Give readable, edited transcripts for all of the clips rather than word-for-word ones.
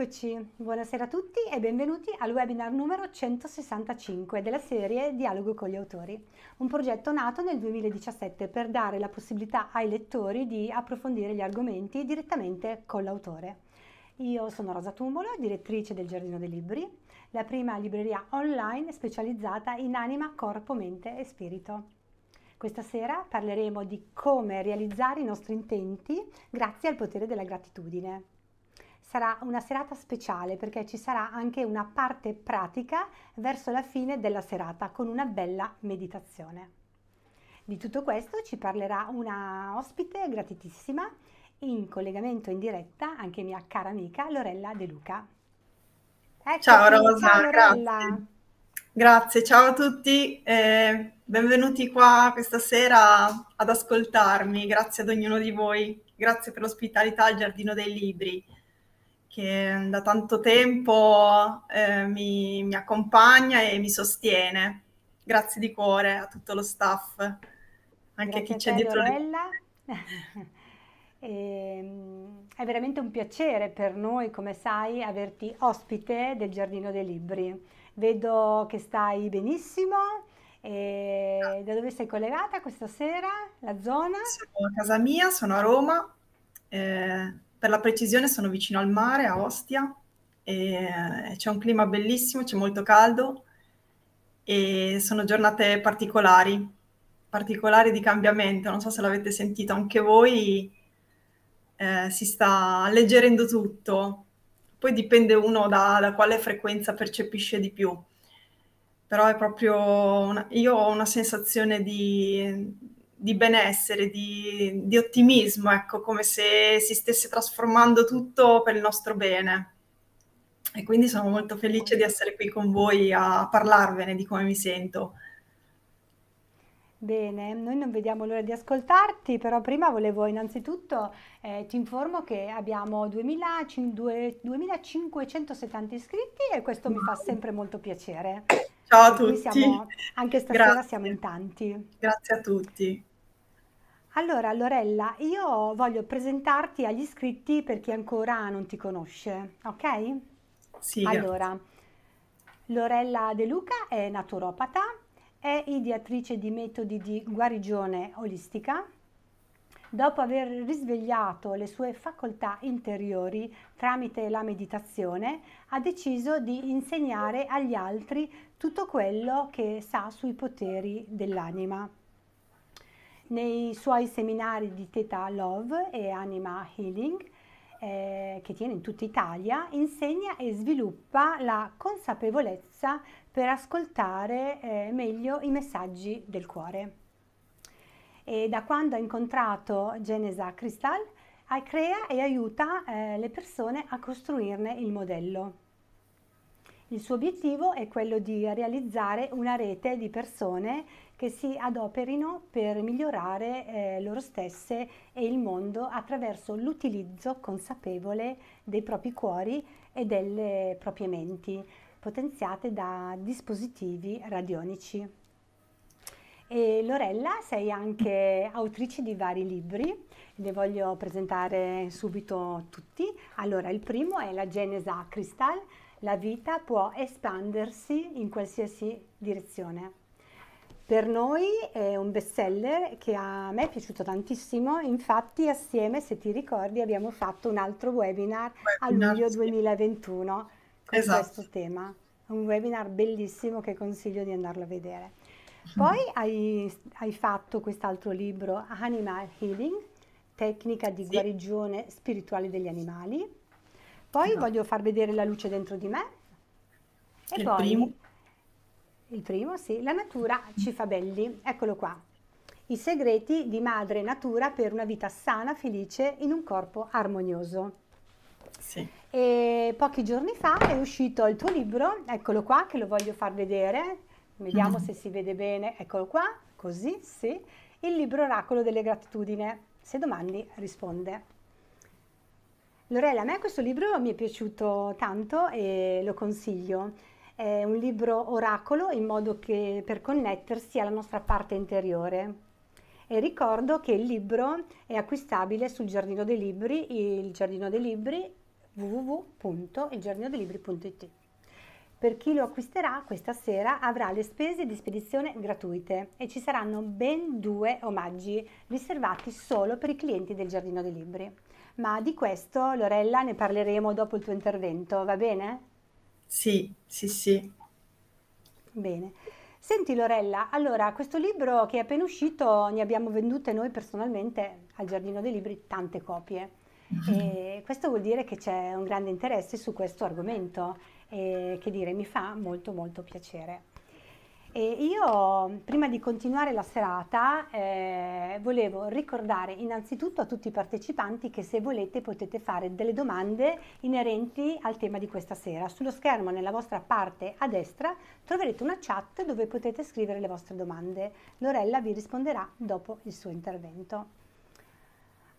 Eccoci, buonasera a tutti e benvenuti al webinar numero 165 della serie Dialogo con gli Autori, un progetto nato nel 2017 per dare la possibilità ai lettori di approfondire gli argomenti direttamente con l'autore. Io sono Rosa Tumolo, direttrice del Giardino dei Libri, la prima libreria online specializzata in anima, corpo, mente e spirito. Questa sera parleremo di come realizzare i nostri intenti grazie al potere della gratitudine. Sarà una serata speciale perché ci sarà anche una parte pratica verso la fine della serata con una bella meditazione. Di tutto questo ci parlerà una ospite gratitissima in collegamento in diretta, anche mia cara amica Lorella De Luca. Eccoci, ciao Rosa, ciao Lorella. Grazie, ciao a tutti, benvenuti qua questa sera ad ascoltarmi, grazie ad ognuno di voi, grazie per l'ospitalità al Giardino dei Libri, che da tanto tempo mi accompagna e mi sostiene. Grazie di cuore a tutto lo staff, anche a chi c'è dietro. È veramente un piacere per noi, come sai, averti ospite del Giardino dei Libri. Vedo che stai benissimo. E da dove sei collegata questa sera? La zona? Sono a casa mia, sono a Roma. Per la precisione sono vicino al mare, a Ostia, e c'è un clima bellissimo, c'è molto caldo e sono giornate particolari di cambiamento. Non so se l'avete sentito anche voi, si sta alleggerendo tutto. Poi dipende uno da quale frequenza percepisce di più. Però è proprio io ho una sensazione di benessere, di ottimismo, ecco, come se si stesse trasformando tutto per il nostro bene. E quindi sono molto felice di essere qui con voi a parlarvene di come mi sento. Bene, noi non vediamo l'ora di ascoltarti, però prima volevo innanzitutto ti informo che abbiamo 2570 iscritti e questo mi fa sempre molto piacere. Ciao a tutti. Anche stasera siamo in tanti. Grazie a tutti. Allora Lorella, io voglio presentarti agli iscritti per chi ancora non ti conosce, ok? Sì. Allora, Lorella De Luca è naturopata, è ideatrice di metodi di guarigione olistica. Dopo aver risvegliato le sue facoltà interiori tramite la meditazione, ha deciso di insegnare agli altri tutto quello che sa sui poteri dell'anima. Nei suoi seminari di Theta Love e Anima Healing, che tiene in tutta Italia, insegna e sviluppa la consapevolezza per ascoltare meglio i messaggi del cuore. E da quando ha incontrato Genesa Crystal, crea e aiuta le persone a costruirne il modello. Il suo obiettivo è quello di realizzare una rete di persone che si adoperino per migliorare loro stesse e il mondo attraverso l'utilizzo consapevole dei propri cuori e delle proprie menti, potenziate da dispositivi radionici. E Lorella, sei anche autrice di vari libri, ne voglio presentare subito tutti. Allora, il primo è La Genesa Crystal, la vita può espandersi in qualsiasi direzione. Per noi è un bestseller che a me è piaciuto tantissimo, infatti assieme, se ti ricordi, abbiamo fatto un altro webinar a luglio 2021. Con questo tema, un webinar bellissimo che consiglio di andarlo a vedere. Poi hai fatto quest'altro libro, Animal Healing, tecnica di guarigione spirituale degli animali. Poi voglio far vedere La luce dentro di me. E poi il primo, sì, La natura ci fa belli, eccolo qua. I segreti di madre natura per una vita sana, felice, in un corpo armonioso. Sì. E pochi giorni fa è uscito il tuo libro, eccolo qua, che lo voglio far vedere, vediamo se si vede bene, eccolo qua, così, sì, Il Libro Oracolo della Gratitudine, Se domandi risponde. Lorella, a me questo libro mi è piaciuto tanto e lo consiglio, è un libro oracolo in modo che per connettersi alla nostra parte interiore. E ricordo che il libro è acquistabile sul Giardino dei Libri, il Giardino dei Libri www.ilgiardinodelibri.it. Per chi lo acquisterà questa sera avrà le spese di spedizione gratuite e ci saranno ben 2 omaggi riservati solo per i clienti del Giardino dei Libri. Ma di questo, Lorella, ne parleremo dopo il tuo intervento, va bene? Sì, sì, sì. Bene. Senti Lorella, allora questo libro che è appena uscito ne abbiamo vendute noi personalmente al Giardino dei Libri tante copie e questo vuol dire che c'è un grande interesse su questo argomento e che dire mi fa molto molto piacere. E io prima di continuare la serata volevo ricordare innanzitutto a tutti i partecipanti che se volete potete fare delle domande inerenti al tema di questa sera. Sullo schermo nella vostra parte a destra troverete una chat dove potete scrivere le vostre domande. Lorella vi risponderà dopo il suo intervento.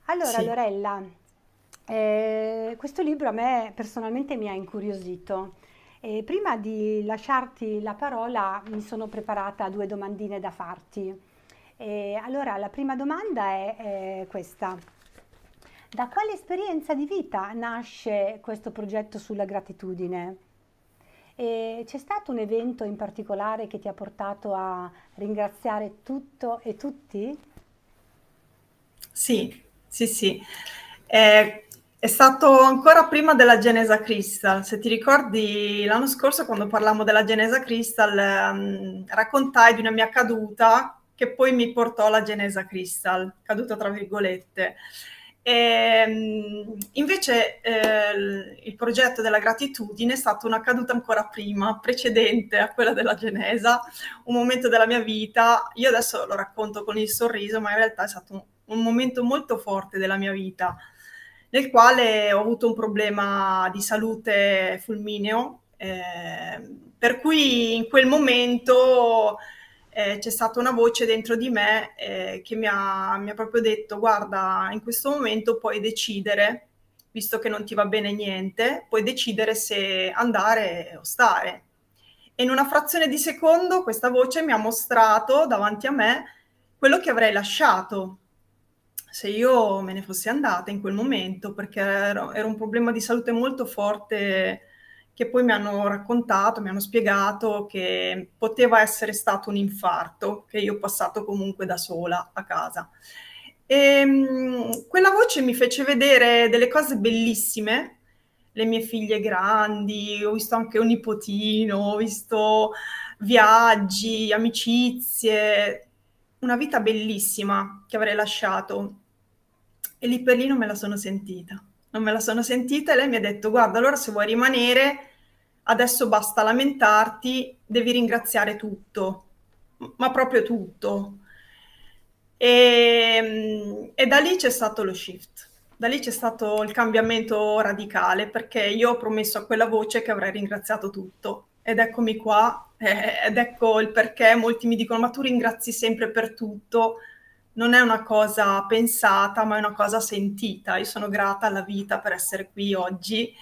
Allora sì. Lorella, questo libro a me personalmente mi ha incuriosito. E prima di lasciarti la parola mi sono preparata 2 domandine da farti. E allora la prima domanda è questa. Da quale esperienza di vita nasce questo progetto sulla gratitudine? C'è stato un evento in particolare che ti ha portato a ringraziare tutto e tutti? Sì, sì, sì. È stato ancora prima della Genesa Crystal. Se ti ricordi l'anno scorso quando parlammo della Genesa Crystal raccontai di una mia caduta che poi mi portò alla Genesa Crystal, caduta tra virgolette. E, invece il progetto della gratitudine è stata una caduta ancora prima, precedente a quella della Genesa, un momento della mia vita. Io adesso lo racconto con il sorriso, ma in realtà è stato un momento molto forte della mia vita, nel quale ho avuto un problema di salute fulmineo, per cui in quel momento c'è stata una voce dentro di me che mi ha proprio detto: guarda, in questo momento puoi decidere, visto che non ti va bene niente, puoi decidere se andare o stare. E in una frazione di secondo questa voce mi ha mostrato davanti a me quello che avrei lasciato se io me ne fossi andata in quel momento, perché era un problema di salute molto forte che poi mi hanno raccontato, mi hanno spiegato che poteva essere stato un infarto, che io ho passato comunque da sola a casa. E, quella voce mi fece vedere delle cose bellissime, le mie figlie grandi, ho visto anche un nipotino, ho visto viaggi, amicizie, una vita bellissima che avrei lasciato, e lì per lì non me la sono sentita e lei mi ha detto: guarda, allora se vuoi rimanere adesso basta lamentarti, devi ringraziare tutto, ma proprio tutto. E da lì c'è stato lo shift, da lì c'è stato il cambiamento radicale, perché io ho promesso a quella voce che avrei ringraziato tutto. Ed eccomi qua, ed ecco il perché molti mi dicono: ma tu ringrazi sempre per tutto. Non è una cosa pensata, ma è una cosa sentita. Io sono grata alla vita per essere qui oggi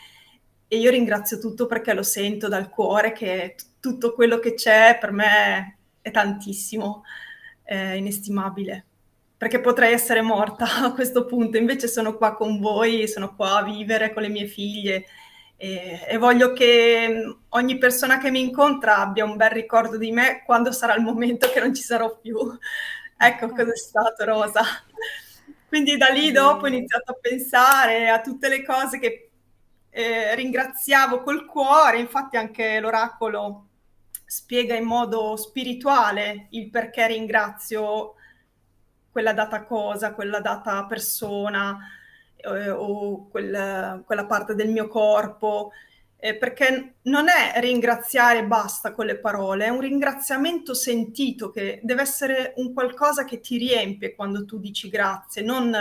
e io ringrazio tutto perché lo sento dal cuore, che tutto quello che c'è per me è tantissimo, è inestimabile, perché potrei essere morta a questo punto, invece sono qua con voi, sono qua a vivere con le mie figlie. E voglio che ogni persona che mi incontra abbia un bel ricordo di me quando sarà il momento che non ci sarò più. Ecco cosa è stato, Rosa. Quindi da lì dopo ho iniziato a pensare a tutte le cose che ringraziavo col cuore. Infatti anche l'oracolo spiega in modo spirituale il perché ringrazio quella data cosa, quella data persona, o quella parte del mio corpo, perché non è ringraziare basta con le parole, è un ringraziamento sentito, che deve essere un qualcosa che ti riempie quando tu dici grazie, non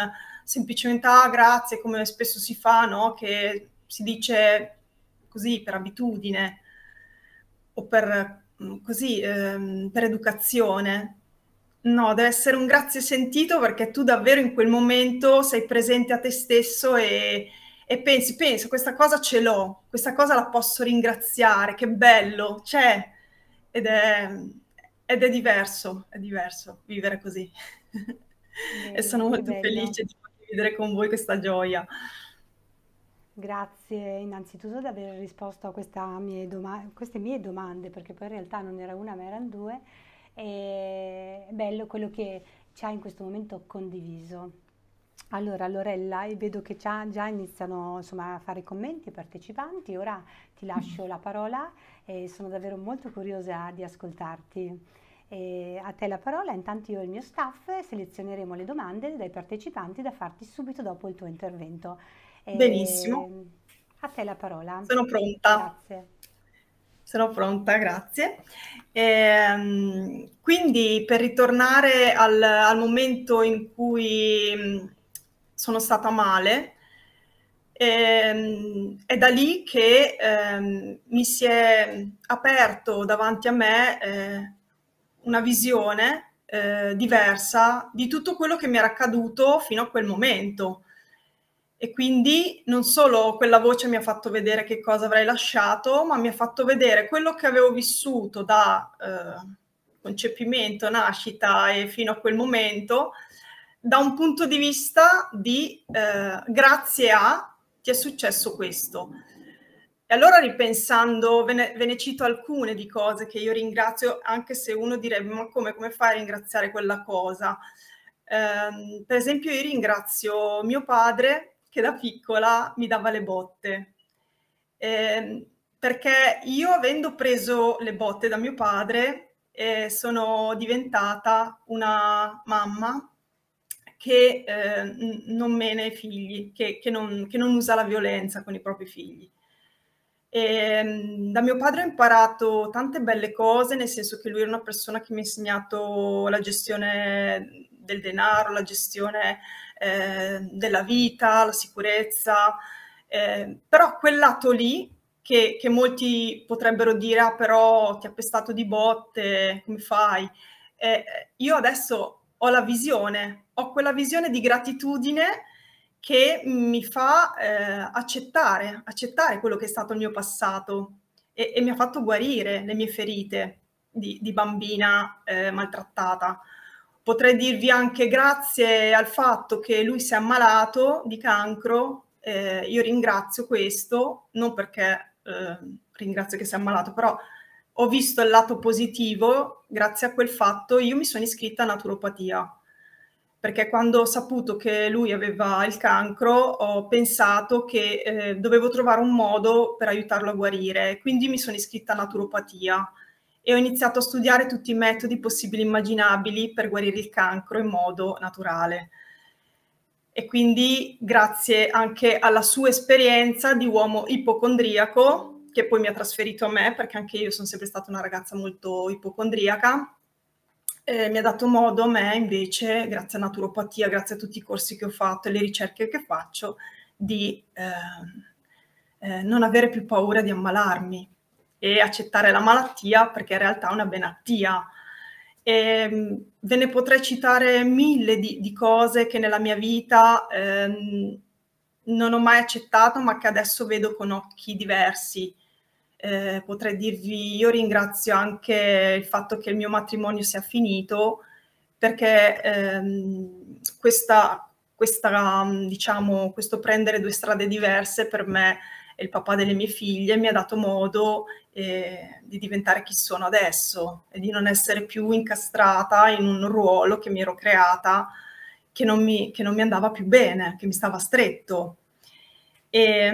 semplicemente ah grazie come spesso si fa, no? Che si dice così per abitudine o per, così, per educazione. No, deve essere un grazie sentito, perché tu davvero in quel momento sei presente a te stesso e pensi, questa cosa ce l'ho, questa cosa la posso ringraziare, che bello, c'è, ed è diverso, vivere così. E sono molto felice di condividere con voi questa gioia. Grazie innanzitutto di aver risposto a queste mie domande, perché poi in realtà non era una ma erano due, e è bello quello che ci ha in questo momento condiviso. Allora Lorella, vedo che già iniziano insomma, a fare commenti i partecipanti, ora ti lascio la parola e sono davvero molto curiosa di ascoltarti. E a te la parola, intanto io e il mio staff selezioneremo le domande dai partecipanti da farti subito dopo il tuo intervento. E benissimo. A te la parola. Sono pronta. Grazie. Sono pronta, grazie. Quindi per ritornare al momento in cui sono stata male, è da lì che mi si è aperto davanti a me una visione diversa di tutto quello che mi era accaduto fino a quel momento. E quindi non solo quella voce mi ha fatto vedere che cosa avrei lasciato, ma mi ha fatto vedere quello che avevo vissuto da concepimento, nascita e fino a quel momento, da un punto di vista di grazie a ti è successo questo. E allora ripensando, ve ne cito alcune di cose che io ringrazio, anche se uno direbbe ma come fai a ringraziare quella cosa? Per esempio io ringrazio mio padre, che da piccola mi dava le botte, perché io avendo preso le botte da mio padre sono diventata una mamma che non mena i figli, che non usa la violenza con i propri figli. Da mio padre ho imparato tante belle cose, nel senso che lui era una persona che mi ha insegnato la gestione del denaro, la gestione della vita, la sicurezza, però quel lato lì che molti potrebbero dire ah però ti ha pestato di botte, come fai? Io adesso ho la visione, ho quella visione di gratitudine che mi fa accettare quello che è stato il mio passato e mi ha fatto guarire le mie ferite di bambina maltrattata. Potrei dirvi anche grazie al fatto che lui si è ammalato di cancro, io ringrazio questo, non perché ringrazio che si è ammalato, però ho visto il lato positivo, grazie a quel fatto io mi sono iscritta a naturopatia, perché quando ho saputo che lui aveva il cancro ho pensato che dovevo trovare un modo per aiutarlo a guarire, quindi mi sono iscritta a naturopatia. E ho iniziato a studiare tutti i metodi possibili e immaginabili per guarire il cancro in modo naturale. E quindi grazie anche alla sua esperienza di uomo ipocondriaco, che poi mi ha trasferito a me, perché anche io sono sempre stata una ragazza molto ipocondriaca, mi ha dato modo a me invece, grazie a naturopatia, grazie a tutti i corsi che ho fatto e le ricerche che faccio, di non avere più paura di ammalarmi. E accettare la malattia perché in realtà è una malattia. Ve ne potrei citare mille di cose che nella mia vita non ho mai accettato ma che adesso vedo con occhi diversi. Potrei dirvi, io ringrazio anche il fatto che il mio matrimonio sia finito perché diciamo, questo prendere due strade diverse per me e il papà delle mie figlie mi ha dato modo di diventare chi sono adesso e di non essere più incastrata in un ruolo che mi ero creata, che non mi andava più bene, che mi stava stretto. E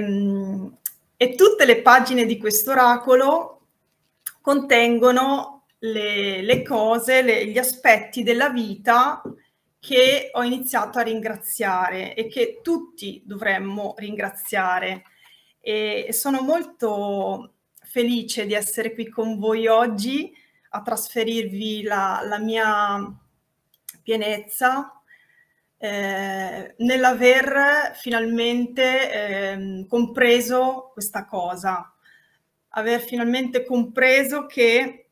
tutte le pagine di questo oracolo contengono le cose, gli aspetti della vita che ho iniziato a ringraziare e che tutti dovremmo ringraziare. E sono molto felice di essere qui con voi oggi a trasferirvi la mia pienezza nell'aver finalmente compreso questa cosa, aver finalmente compreso che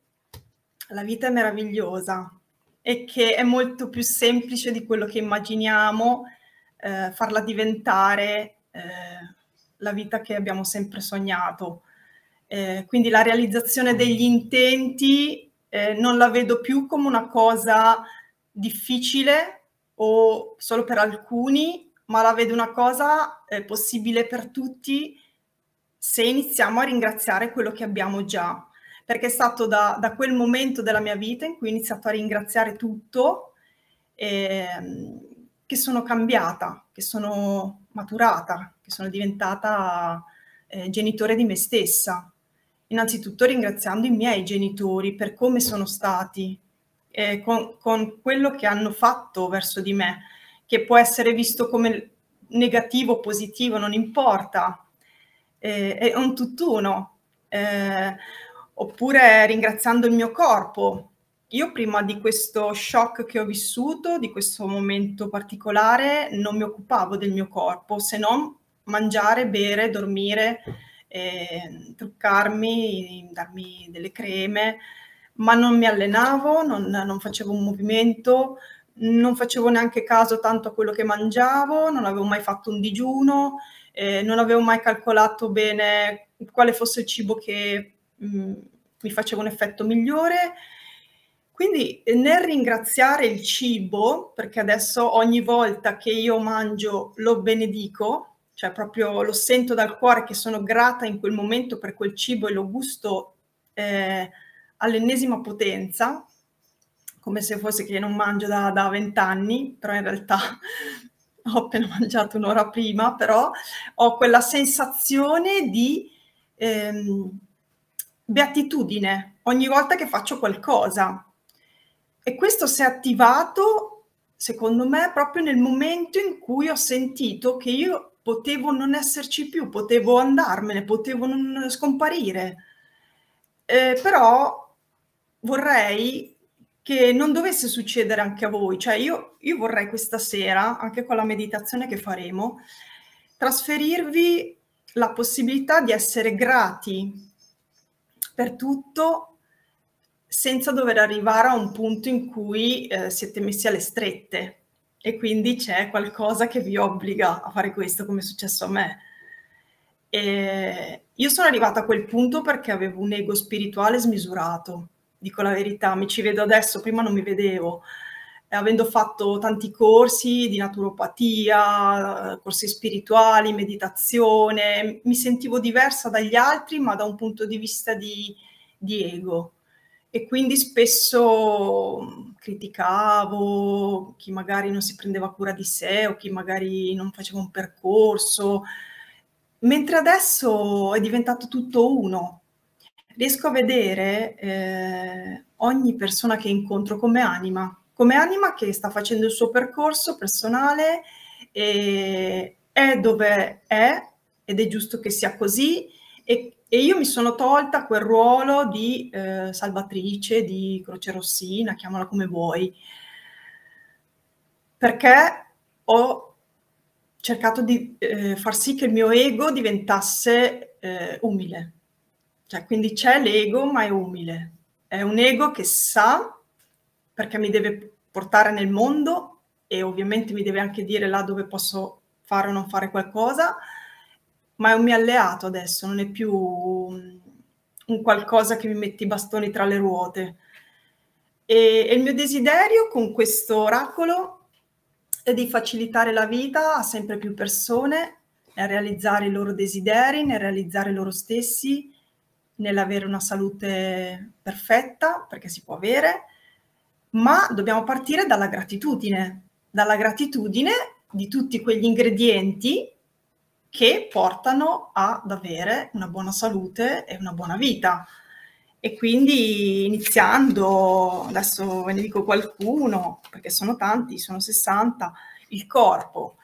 la vita è meravigliosa e che è molto più semplice di quello che immaginiamo farla diventare la vita che abbiamo sempre sognato. Quindi la realizzazione degli intenti non la vedo più come una cosa difficile o solo per alcuni, ma la vedo una cosa possibile per tutti se iniziamo a ringraziare quello che abbiamo già, perché è stato da quel momento della mia vita in cui ho iniziato a ringraziare tutto che sono cambiata, che sono maturata, che sono diventata genitore di me stessa. Innanzitutto ringraziando i miei genitori per come sono stati, con quello che hanno fatto verso di me, che può essere visto come negativo o positivo, non importa, è un tutt'uno. Oppure ringraziando il mio corpo. Io prima di questo shock che ho vissuto, di questo momento particolare, non mi occupavo del mio corpo, se non mangiare, bere, dormire, truccarmi, darmi delle creme, ma non mi allenavo, non facevo un movimento, non facevo neanche caso tanto a quello che mangiavo, non avevo mai fatto un digiuno, non avevo mai calcolato bene quale fosse il cibo che mi faceva un effetto migliore. Quindi nel ringraziare il cibo, perché adesso ogni volta che io mangio lo benedico, cioè proprio lo sento dal cuore che sono grata in quel momento per quel cibo e lo gusto all'ennesima potenza, come se fosse che non mangio da 20 anni, però in realtà ho appena mangiato un'ora prima, però ho quella sensazione di beatitudine ogni volta che faccio qualcosa. E questo si è attivato, secondo me, proprio nel momento in cui ho sentito che io potevo non esserci più, potevo andarmene, potevo non scomparire. Però vorrei che non dovesse succedere anche a voi. Cioè io vorrei questa sera, anche con la meditazione che faremo, trasferirvi la possibilità di essere grati per tutto, senza dover arrivare a un punto in cui siete messi alle strette e quindi c'è qualcosa che vi obbliga a fare questo, come è successo a me. E io sono arrivata a quel punto perché avevo un ego spirituale smisurato, dico la verità, mi ci vedo adesso, prima non mi vedevo, avendo fatto tanti corsi di naturopatia, corsi spirituali, meditazione, mi sentivo diversa dagli altri, ma da un punto di vista di ego. E quindi spesso criticavo chi magari non si prendeva cura di sé o chi magari non faceva un percorso, mentre adesso è diventato tutto uno. Riesco a vedere ogni persona che incontro come anima che sta facendo il suo percorso personale, e è dove è ed è giusto che sia così. E io mi sono tolta quel ruolo di salvatrice, di croce rossina, chiamala come vuoi, perché ho cercato di far sì che il mio ego diventasse umile. Cioè, quindi c'è l'ego, ma è umile. È un ego che sa perché mi deve portare nel mondo e ovviamente mi deve anche dire là dove posso fare o non fare qualcosa, ma è un mio alleato adesso, non è più un qualcosa che mi mette i bastoni tra le ruote. E il mio desiderio con questo oracolo è di facilitare la vita a sempre più persone, nel realizzare i loro desideri, nel realizzare loro stessi, nell'avere una salute perfetta, perché si può avere, ma dobbiamo partire dalla gratitudine di tutti quegli ingredienti che portano ad avere una buona salute e una buona vita. E quindi iniziando, adesso ve ne dico qualcuno, perché sono tanti, sono 60, il corpo.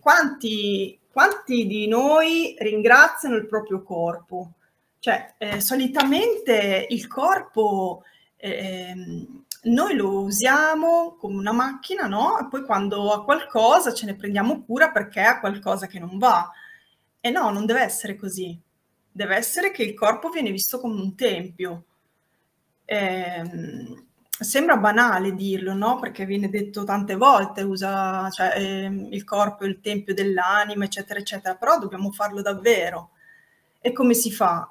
Quanti di noi ringraziano il proprio corpo? Cioè, solitamente il corpo noi lo usiamo come una macchina, no? E poi quando ha qualcosa ce ne prendiamo cura perché ha qualcosa che non va. E no, non deve essere così. Deve essere che il corpo viene visto come un tempio. Sembra banale dirlo, no? Perché viene detto tante volte, cioè, il corpo è il tempio dell'anima, eccetera, eccetera. Però dobbiamo farlo davvero. E come si fa?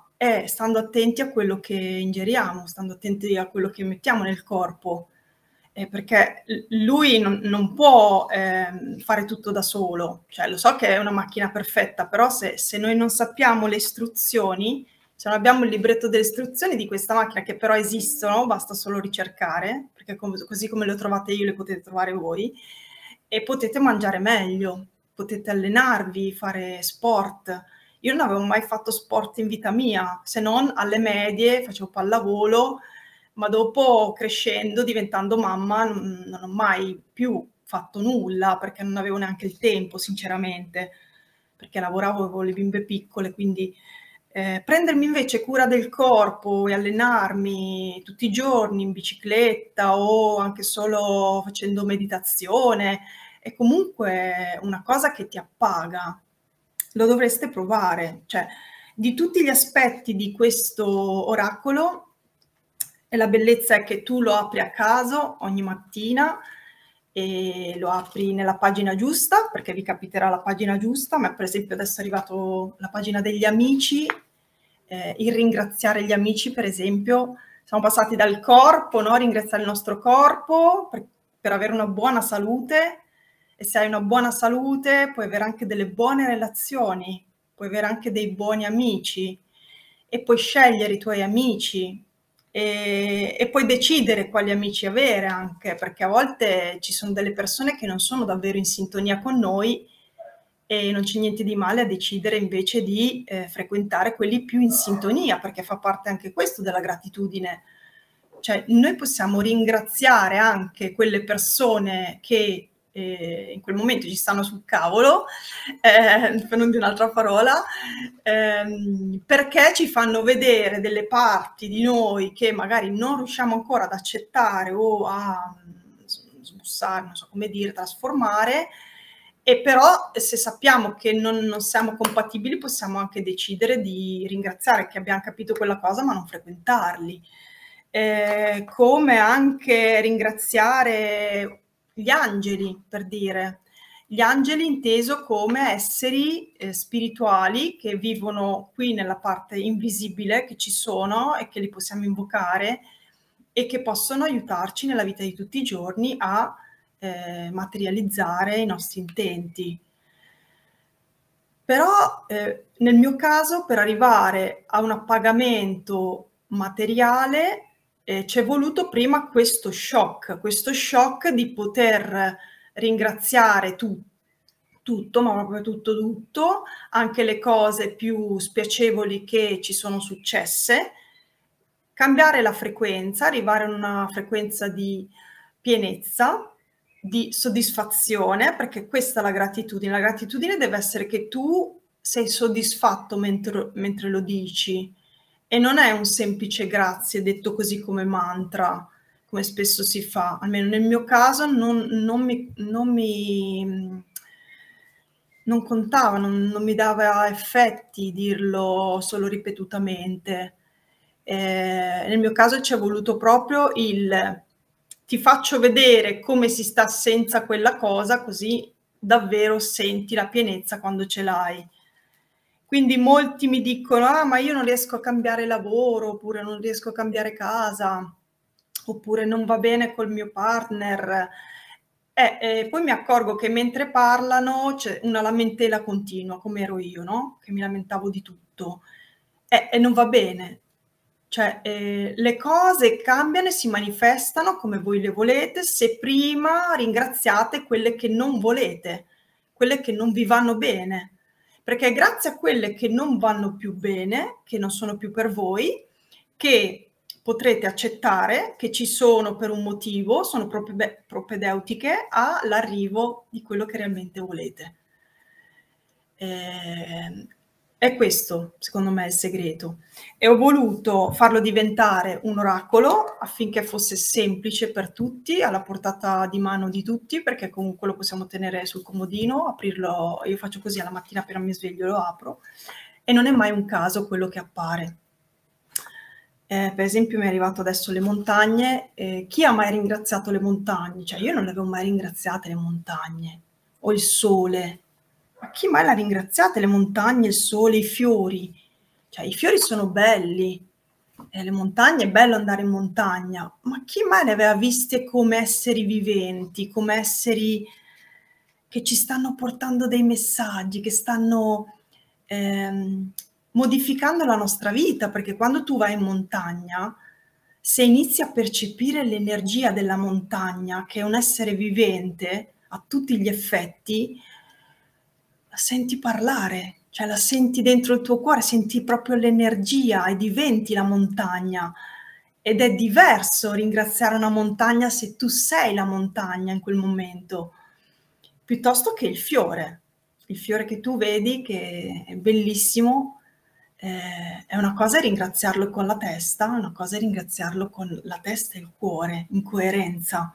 Stando attenti a quello che ingeriamo, stando attenti a quello che mettiamo nel corpo. perché lui non può fare tutto da solo. Cioè, lo so che è una macchina perfetta, però se noi non sappiamo le istruzioni, se non abbiamo il libretto delle istruzioni di questa macchina, che però esistono, basta solo ricercare, perché così come le trovate io le potete trovare voi, e potete mangiare meglio, potete allenarvi, fare sport. Io non avevo mai fatto sport in vita mia, se non alle medie, facevo pallavolo, ma dopo, crescendo, diventando mamma, non ho mai più fatto nulla, perché non avevo neanche il tempo, sinceramente, perché lavoravo con le bimbe piccole, quindi... prendermi invece cura del corpo e allenarmi tutti i giorni in bicicletta o anche solo facendo meditazione è comunque una cosa che ti appaga, lo dovreste provare. Cioè, di tutti gli aspetti di questo oracolo, e la bellezza è che tu lo apri a caso ogni mattina e lo apri nella pagina giusta, perché vi capiterà la pagina giusta. Ma per esempio adesso è arrivato la pagina degli amici, il ringraziare gli amici, per esempio. Siamo passati dal corpo, no? Ringraziare il nostro corpo per avere una buona salute, e se hai una buona salute puoi avere anche delle buone relazioni, puoi avere anche dei buoni amici, e puoi scegliere i tuoi amici. E poi decidere quali amici avere, anche perché a volte ci sono delle persone che non sono davvero in sintonia con noi, e non c'è niente di male a decidere invece di frequentare quelli più in sintonia, perché fa parte anche questo della gratitudine. Cioè, noi possiamo ringraziare anche quelle persone che in quel momento ci stanno sul cavolo, per non dire un'altra parola, perché ci fanno vedere delle parti di noi che magari non riusciamo ancora ad accettare o a smussare, non so come dire, trasformare. E però, se sappiamo che non siamo compatibili, possiamo anche decidere di ringraziare che abbiamo capito quella cosa ma non frequentarli, come anche ringraziare gli angeli, per dire, gli angeli inteso come esseri spirituali che vivono qui nella parte invisibile, che ci sono e che li possiamo invocare e che possono aiutarci nella vita di tutti i giorni a materializzare i nostri intenti. Però nel mio caso, per arrivare a un appagamento materiale, ci è voluto prima questo shock di poter ringraziare tutto, ma proprio tutto, anche le cose più spiacevoli che ci sono successe, cambiare la frequenza, arrivare a una frequenza di pienezza, di soddisfazione, perché questa è la gratitudine. La gratitudine deve essere che tu sei soddisfatto mentre lo dici. E non è un semplice grazie detto così come mantra, come spesso si fa. Almeno nel mio caso non contava, non mi dava effetti dirlo solo ripetutamente. Nel mio caso ci è voluto proprio il ti faccio vedere come si sta senza quella cosa, così davvero senti la pienezza quando ce l'hai. Quindi molti mi dicono, ah, ma io non riesco a cambiare lavoro, oppure non riesco a cambiare casa, oppure non va bene col mio partner. Poi mi accorgo che mentre parlano c'è una lamentela continua, come ero io, no? Che mi lamentavo di tutto. E non va bene. Cioè, le cose cambiano e si manifestano come voi le volete, se prima ringraziate quelle che non volete, quelle che non vi vanno bene. Perché grazie a quelle che non vanno più bene, che non sono più per voi, che potrete accettare, che ci sono per un motivo, sono propedeutiche all'arrivo di quello che realmente volete. È questo, secondo me, il segreto. E ho voluto farlo diventare un oracolo affinché fosse semplice per tutti, alla portata di mano di tutti, perché comunque lo possiamo tenere sul comodino, aprirlo. Io faccio così alla mattina, appena mi sveglio lo apro, e non è mai un caso quello che appare. Per esempio mi è arrivato adesso le montagne. Chi ha mai ringraziato le montagne? Cioè, io non le avevo mai ringraziate le montagne, o il sole. Ma chi mai l'ha ringraziata? Le montagne, il sole, i fiori. Cioè, i fiori sono belli, le montagne, è bello andare in montagna, ma chi mai le aveva viste come esseri viventi, come esseri che ci stanno portando dei messaggi, che stanno modificando la nostra vita? Perché quando tu vai in montagna, se inizi a percepire l'energia della montagna, che è un essere vivente a tutti gli effetti, la senti parlare, cioè la senti dentro il tuo cuore, senti proprio l'energia e diventi la montagna. Ed è diverso ringraziare una montagna se tu sei la montagna in quel momento, piuttosto che il fiore che tu vedi che è bellissimo, è una cosa ringraziarlo con la testa, una cosa ringraziarlo con la testa e il cuore, in coerenza.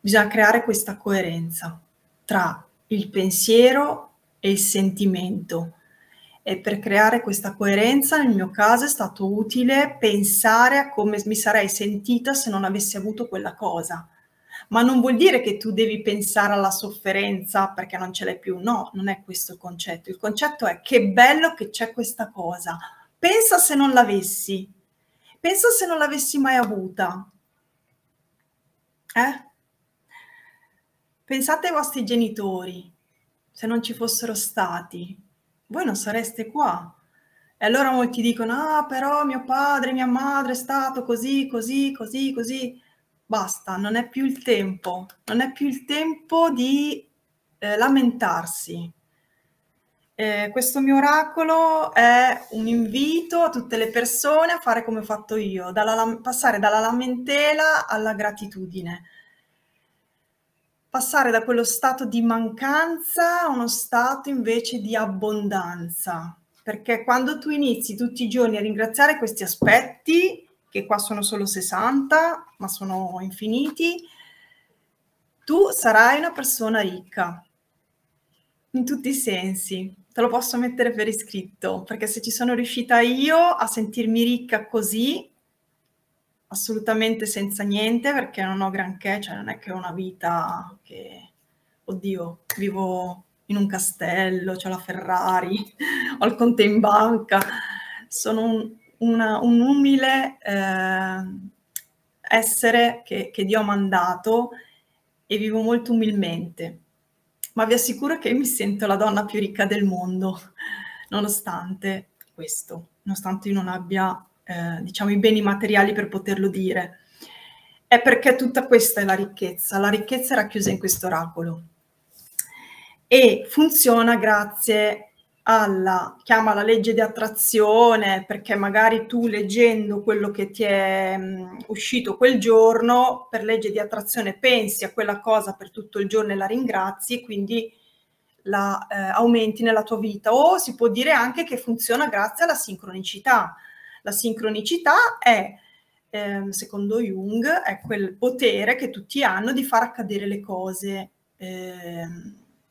Bisogna creare questa coerenza tra il pensiero e il sentimento, e per creare questa coerenza nel mio caso è stato utile pensare a come mi sarei sentita se non avessi avuto quella cosa. Ma non vuol dire che tu devi pensare alla sofferenza perché non ce l'hai più, no, non è questo il concetto. Il concetto è: che bello che c'è questa cosa, pensa se non l'avessi, pensa se non l'avessi mai avuta. Pensate ai vostri genitori, se non ci fossero stati, voi non sareste qua. E allora molti dicono: ah, però mio padre, mia madre è stato così, così, così, così. Basta, non è più il tempo, non è più il tempo di lamentarsi. Questo mio oracolo è un invito a tutte le persone a fare come ho fatto io, passare dalla lamentela alla gratitudine. Passare da quello stato di mancanza a uno stato invece di abbondanza, perché quando tu inizi tutti i giorni a ringraziare questi aspetti, che qua sono solo 60, ma sono infiniti, tu sarai una persona ricca, in tutti i sensi. Te lo posso mettere per iscritto, perché se ci sono riuscita io a sentirmi ricca così, assolutamente senza niente, perché non ho granché, cioè non è che ho una vita che, oddio, vivo in un castello, c'ho la Ferrari, ho il conto in banca, sono un umile essere che Dio ha mandato, e vivo molto umilmente, ma vi assicuro che mi sento la donna più ricca del mondo, nonostante questo, nonostante io non abbia diciamo i beni materiali per poterlo dire. È perché tutta questa è la ricchezza è racchiusa in questo oracolo e funziona grazie alla, chiama la legge di attrazione, perché magari tu leggendo quello che ti è uscito quel giorno, per legge di attrazione pensi a quella cosa per tutto il giorno e la ringrazi, quindi la aumenti nella tua vita. O si può dire anche che funziona grazie alla sincronicità. La sincronicità è, secondo Jung, è quel potere che tutti hanno di far accadere le cose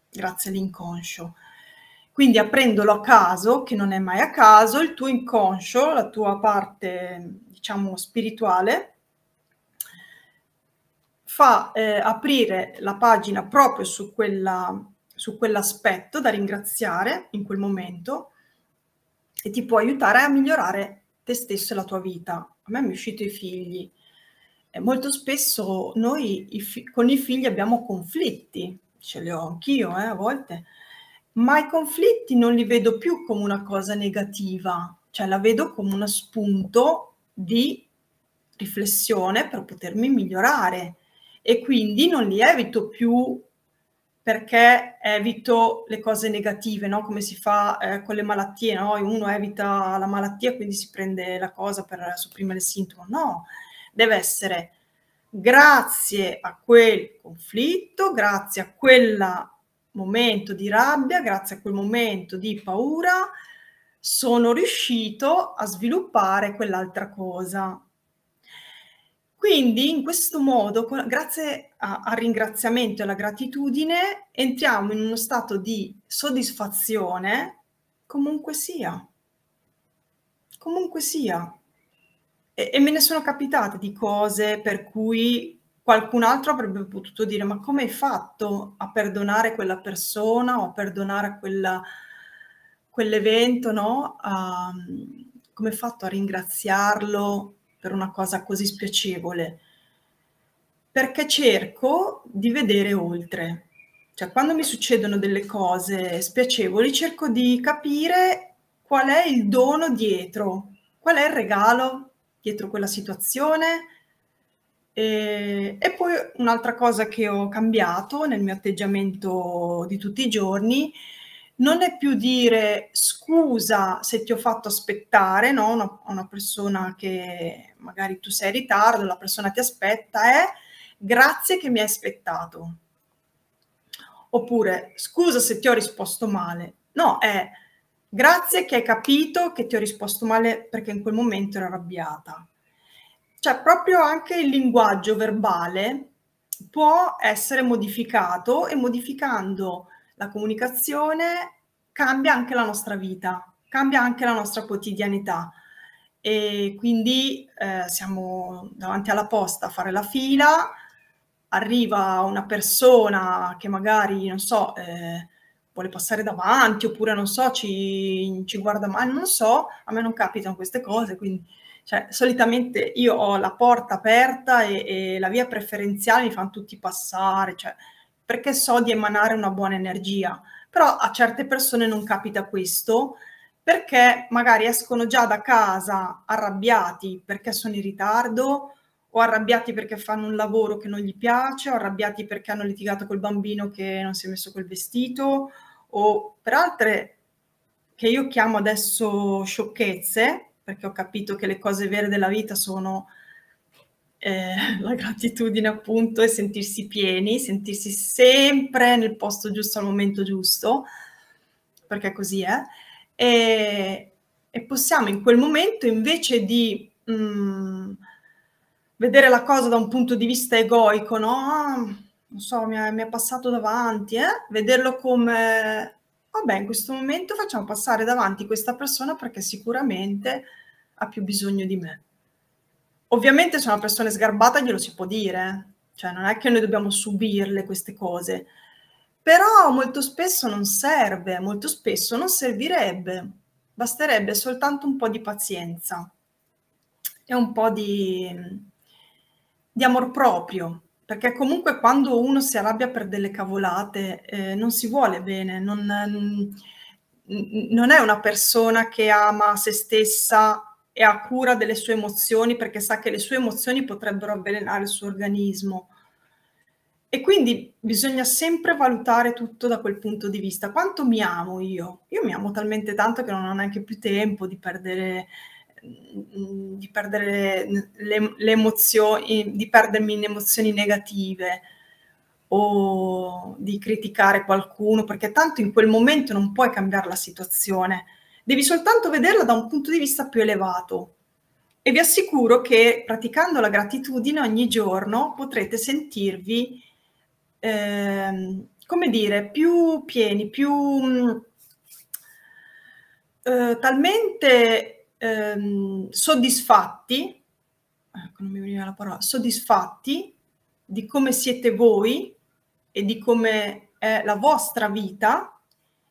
grazie all'inconscio. Quindi aprendolo a caso, che non è mai a caso, il tuo inconscio, la tua parte, diciamo, spirituale, fa aprire la pagina proprio su quell'aspetto da ringraziare in quel momento, e ti può aiutare a migliorare te stesso e la tua vita. A me mi è uscito i figli. E molto spesso noi con i figli abbiamo conflitti, ce li ho anch'io a volte, ma i conflitti non li vedo più come una cosa negativa, cioè la vedo come uno spunto di riflessione per potermi migliorare, e quindi non li evito più, perché evito le cose negative, no? Come si fa con le malattie, no? Uno evita la malattia, quindi si prende la cosa per sopprimere il sintomo. No, deve essere grazie a quel conflitto, grazie a quel momento di rabbia, grazie a quel momento di paura, sono riuscito a sviluppare quell'altra cosa. Quindi in questo modo, grazie al ringraziamento e alla gratitudine, entriamo in uno stato di soddisfazione, comunque sia. Comunque sia. E me ne sono capitate di cose per cui qualcun altro avrebbe potuto dire: ma come hai fatto a perdonare quella persona, o a perdonare quell'evento, no? come fatto a ringraziarlo per una cosa così spiacevole? Perché cerco di vedere oltre. Cioè, quando mi succedono delle cose spiacevoli, cerco di capire qual è il dono dietro, qual è il regalo dietro quella situazione. E poi un'altra cosa che ho cambiato nel mio atteggiamento di tutti i giorni non è più dire scusa se ti ho fatto aspettare, no? Una persona che magari tu sei in ritardo, la persona ti aspetta, è grazie che mi hai aspettato. Oppure scusa se ti ho risposto male. No, è grazie che hai capito che ti ho risposto male perché in quel momento ero arrabbiata. Cioè, proprio anche il linguaggio verbale può essere modificato, e modificando la comunicazione cambia anche la nostra vita, cambia anche la nostra quotidianità. E quindi siamo davanti alla posta a fare la fila, arriva una persona che magari, non so, vuole passare davanti, oppure, non so, ci guarda male, non so, a me non capitano queste cose, quindi... Cioè, solitamente io ho la porta aperta e la via preferenziale mi fanno tutti passare, cioè, perché so di emanare una buona energia. Però a certe persone non capita questo, perché magari escono già da casa arrabbiati perché sono in ritardo, o arrabbiati perché fanno un lavoro che non gli piace, o arrabbiati perché hanno litigato col bambino che non si è messo quel vestito, o per altre che io chiamo adesso sciocchezze, perché ho capito che le cose vere della vita sono la gratitudine, appunto, e sentirsi pieni, sentirsi sempre nel posto giusto al momento giusto, perché così è, e possiamo in quel momento, invece di vedere la cosa da un punto di vista egoico, no? Ah, non so, mi è passato davanti, vederlo come... Vabbè, in questo momento facciamo passare davanti questa persona perché sicuramente ha più bisogno di me. Ovviamente se una persona è sgarbata glielo si può dire, cioè non è che noi dobbiamo subirle queste cose, però molto spesso non serve, molto spesso non servirebbe, basterebbe soltanto un po' di pazienza e un po' di amor proprio. Perché comunque quando uno si arrabbia per delle cavolate non si vuole bene, non è una persona che ama se stessa e ha cura delle sue emozioni, perché sa che le sue emozioni potrebbero avvelenare il suo organismo. E quindi bisogna sempre valutare tutto da quel punto di vista. Quanto mi amo io? Io mi amo talmente tanto che non ho neanche più tempo di perdere... le emozioni, di perdermi in emozioni negative o di criticare qualcuno, perché tanto in quel momento non puoi cambiare la situazione, devi soltanto vederla da un punto di vista più elevato. E vi assicuro che praticando la gratitudine ogni giorno potrete sentirvi come dire, più pieni, più talmente soddisfatti, ecco, non mi veniva la parola, soddisfatti di come siete voi e di come è la vostra vita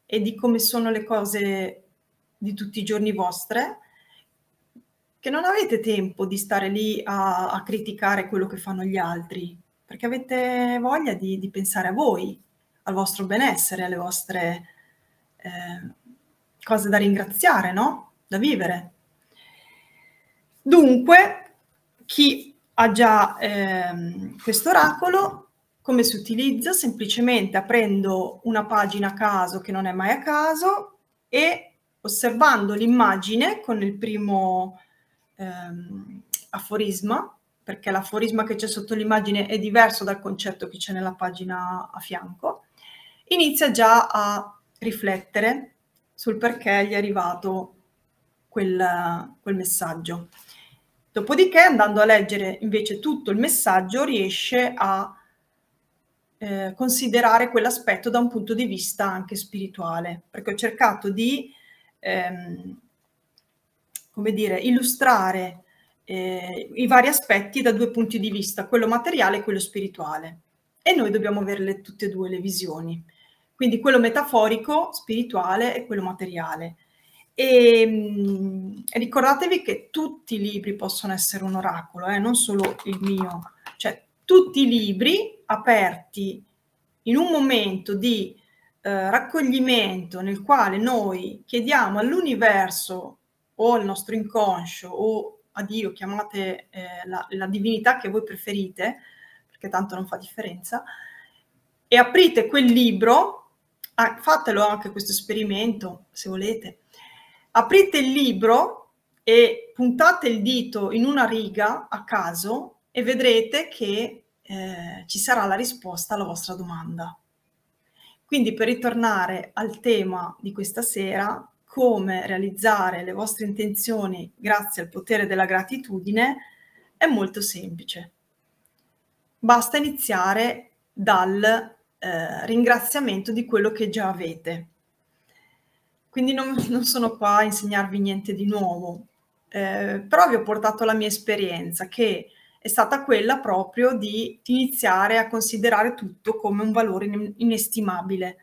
e di come sono le cose di tutti i giorni vostre, che non avete tempo di stare lì a criticare quello che fanno gli altri, perché avete voglia di pensare a voi, al vostro benessere, alle vostre cose da ringraziare, no? Da vivere. Dunque, chi ha già questo oracolo, come si utilizza? Semplicemente aprendo una pagina a caso, che non è mai a caso, e osservando l'immagine con il primo aforisma, perché l'aforisma che c'è sotto l'immagine è diverso dal concetto che c'è nella pagina a fianco, inizia già a riflettere sul perché gli è arrivato quel messaggio. Dopodiché, andando a leggere invece tutto il messaggio, riesce a considerare quell'aspetto da un punto di vista anche spirituale, perché ho cercato di come dire, illustrare i vari aspetti da due punti di vista, quello materiale e quello spirituale, e noi dobbiamo averle tutte e due le visioni, quindi quello metaforico, spirituale, e quello materiale. E ricordatevi che tutti i libri possono essere un oracolo, non solo il mio, cioè tutti i libri aperti in un momento di raccoglimento nel quale noi chiediamo all'universo o al nostro inconscio o a Dio, chiamate la divinità che voi preferite, perché tanto non fa differenza, e aprite quel libro, fatelo anche questo esperimento se volete, aprite il libro e puntate il dito in una riga a caso e vedrete che ci sarà la risposta alla vostra domanda. Quindi, per ritornare al tema di questa sera, come realizzare le vostre intenzioni grazie al potere della gratitudine, è molto semplice. Basta iniziare dal ringraziamento di quello che già avete. Quindi non sono qua a insegnarvi niente di nuovo, però vi ho portato la mia esperienza, che è stata quella proprio di iniziare a considerare tutto come un valore inestimabile.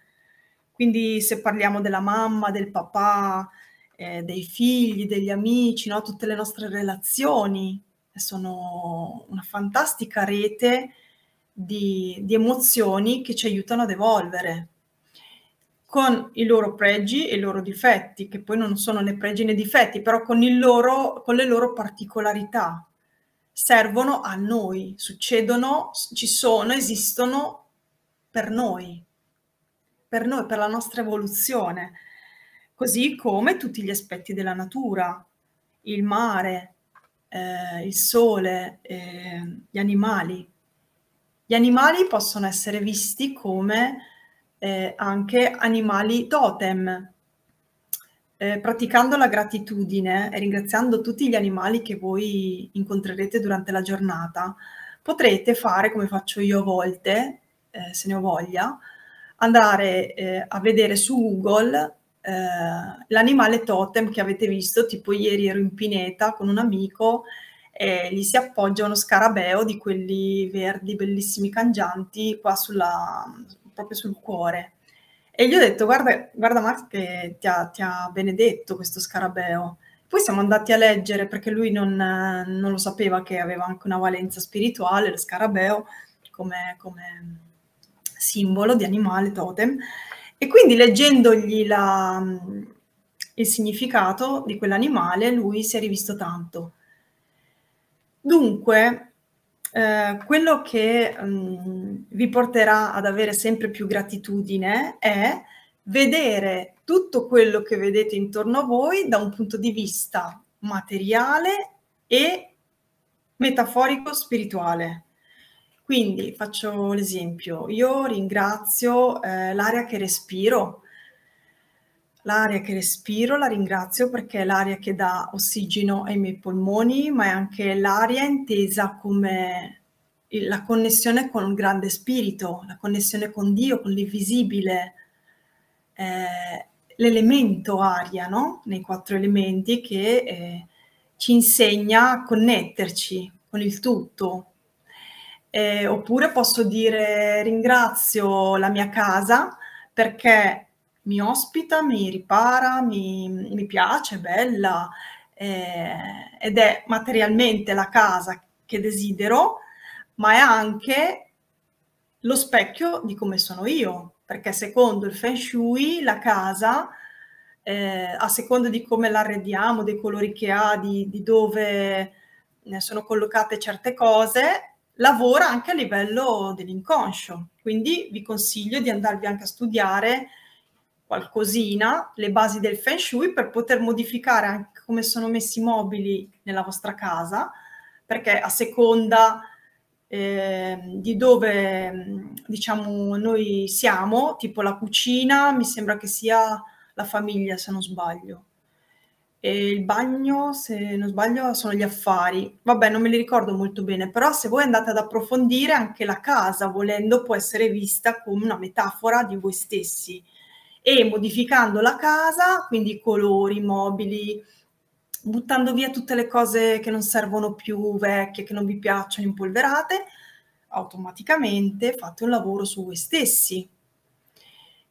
Quindi se parliamo della mamma, del papà, dei figli, degli amici, no? Tutte le nostre relazioni sono una fantastica rete di emozioni che ci aiutano ad evolvere, con i loro pregi e i loro difetti, che poi non sono né pregi né difetti, però con le loro particolarità. Servono a noi, succedono, ci sono, esistono per noi, per la nostra evoluzione. Così come tutti gli aspetti della natura, il mare, il sole, gli animali. Gli animali possono essere visti come anche animali totem. Praticando la gratitudine e ringraziando tutti gli animali che voi incontrerete durante la giornata, potrete fare, come faccio io a volte, se ne ho voglia, andare a vedere su Google l'animale totem che avete visto. Tipo ieri ero in pineta con un amico e gli si appoggia uno scarabeo di quelli verdi bellissimi cangianti qua proprio sul cuore, e gli ho detto: guarda Max che ti ha benedetto questo scarabeo. Poi siamo andati a leggere, perché lui non lo sapeva che aveva anche una valenza spirituale lo scarabeo come simbolo di animale totem, e quindi leggendogli il significato di quell'animale lui si è rivisto tanto. Dunque quello che vi porterà ad avere sempre più gratitudine è vedere tutto quello che vedete intorno a voi da un punto di vista materiale e metaforico-spirituale. Quindi faccio l'esempio: io ringrazio l'aria che respiro. L'aria che respiro la ringrazio perché è l'aria che dà ossigeno ai miei polmoni, ma è anche l'aria intesa come la connessione con il grande spirito, la connessione con Dio, con l'invisibile, l'elemento aria, no? Nei quattro elementi, che ci insegna a connetterci con il tutto. Oppure posso dire: ringrazio la mia casa perché mi ospita, mi ripara, mi piace, è bella, ed è materialmente la casa che desidero, ma è anche lo specchio di come sono io, perché secondo il Feng Shui la casa, a seconda di come l'arrediamo, dei colori che ha, di dove sono collocate certe cose, lavora anche a livello dell'inconscio. Quindi vi consiglio di andarvi anche a studiare qualcosina, le basi del Feng Shui, per poter modificare anche come sono messi i mobili nella vostra casa, perché a seconda di dove, diciamo, noi siamo, tipo la cucina mi sembra che sia la famiglia, se non sbaglio, e il bagno, se non sbaglio, sono gli affari. Vabbè, non me li ricordo molto bene, però se voi andate ad approfondire, anche la casa, volendo, può essere vista come una metafora di voi stessi. E modificando la casa, quindi i colori, i mobili, buttando via tutte le cose che non servono più, vecchie, che non vi piacciono, impolverate, automaticamente fate un lavoro su voi stessi.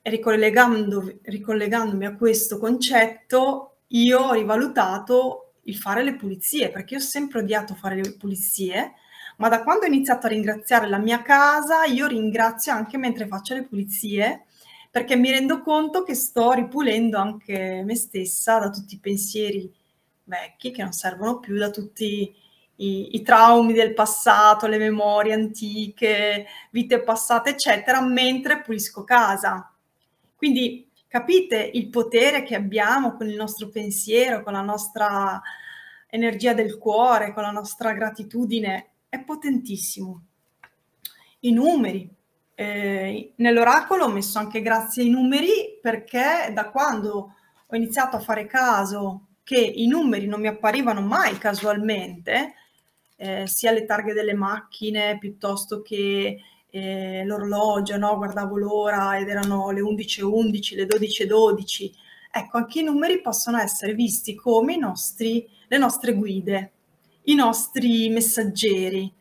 E ricollegandomi a questo concetto, io ho rivalutato il fare le pulizie, perché io ho sempre odiato fare le pulizie, ma da quando ho iniziato a ringraziare la mia casa, io ringrazio anche mentre faccio le pulizie, perché mi rendo conto che sto ripulendo anche me stessa da tutti i pensieri vecchi che non servono più, da tutti i traumi del passato, le memorie antiche, vite passate, eccetera, mentre pulisco casa. Quindi capite il potere che abbiamo con il nostro pensiero, con la nostra energia del cuore, con la nostra gratitudine? È potentissimo. I numeri. Nell'oracolo ho messo anche grazie ai numeri, perché da quando ho iniziato a fare caso che i numeri non mi apparivano mai casualmente, sia le targhe delle macchine piuttosto che l'orologio, no? Guardavo l'ora ed erano le 11:11, le 12:12. Ecco, anche i numeri possono essere visti come le nostre guide, i nostri messaggeri.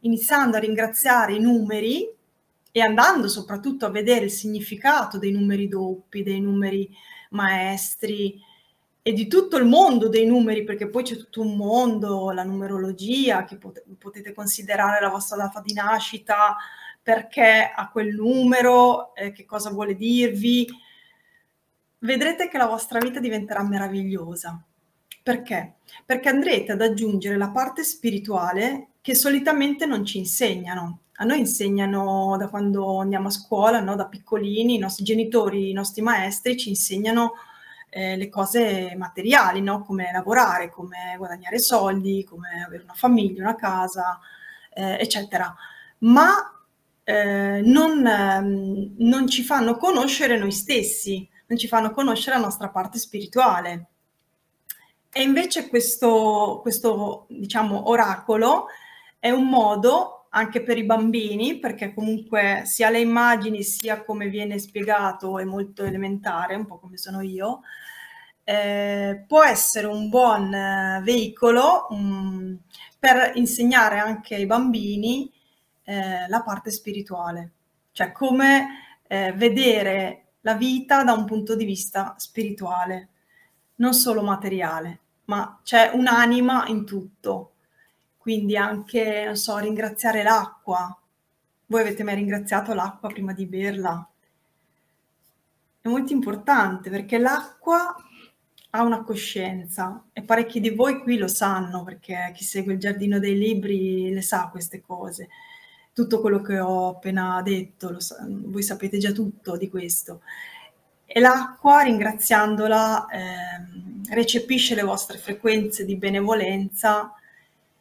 Iniziando a ringraziare i numeri e andando soprattutto a vedere il significato dei numeri doppi, dei numeri maestri, e di tutto il mondo dei numeri, perché poi c'è tutto un mondo, la numerologia, che potete considerare la vostra data di nascita, perché a quel numero, che cosa vuole dirvi. Vedrete che la vostra vita diventerà meravigliosa. Perché? Perché andrete ad aggiungere la parte spirituale che solitamente non ci insegnano. A noi insegnano da quando andiamo a scuola, no? Da piccolini, i nostri genitori, i nostri maestri ci insegnano le cose materiali, no? Come lavorare, come guadagnare soldi, come avere una famiglia, una casa, eccetera. Ma non ci fanno conoscere noi stessi, non ci fanno conoscere la nostra parte spirituale. E invece questo diciamo, oracolo è un modo anche per i bambini, perché comunque sia le immagini sia come viene spiegato è molto elementare, un po' come sono io, può essere un buon veicolo per insegnare anche ai bambini la parte spirituale, cioè come vedere la vita da un punto di vista spirituale, non solo materiale, ma c'è un'anima in tutto. Quindi anche, non so, ringraziare l'acqua. Voi avete mai ringraziato l'acqua prima di berla? È molto importante, perché l'acqua ha una coscienza e parecchi di voi qui lo sanno, perché chi segue il Giardino dei Libri le sa queste cose. Tutto quello che ho appena detto, voi sapete già tutto di questo. E l'acqua, ringraziandola, recepisce le vostre frequenze di benevolenza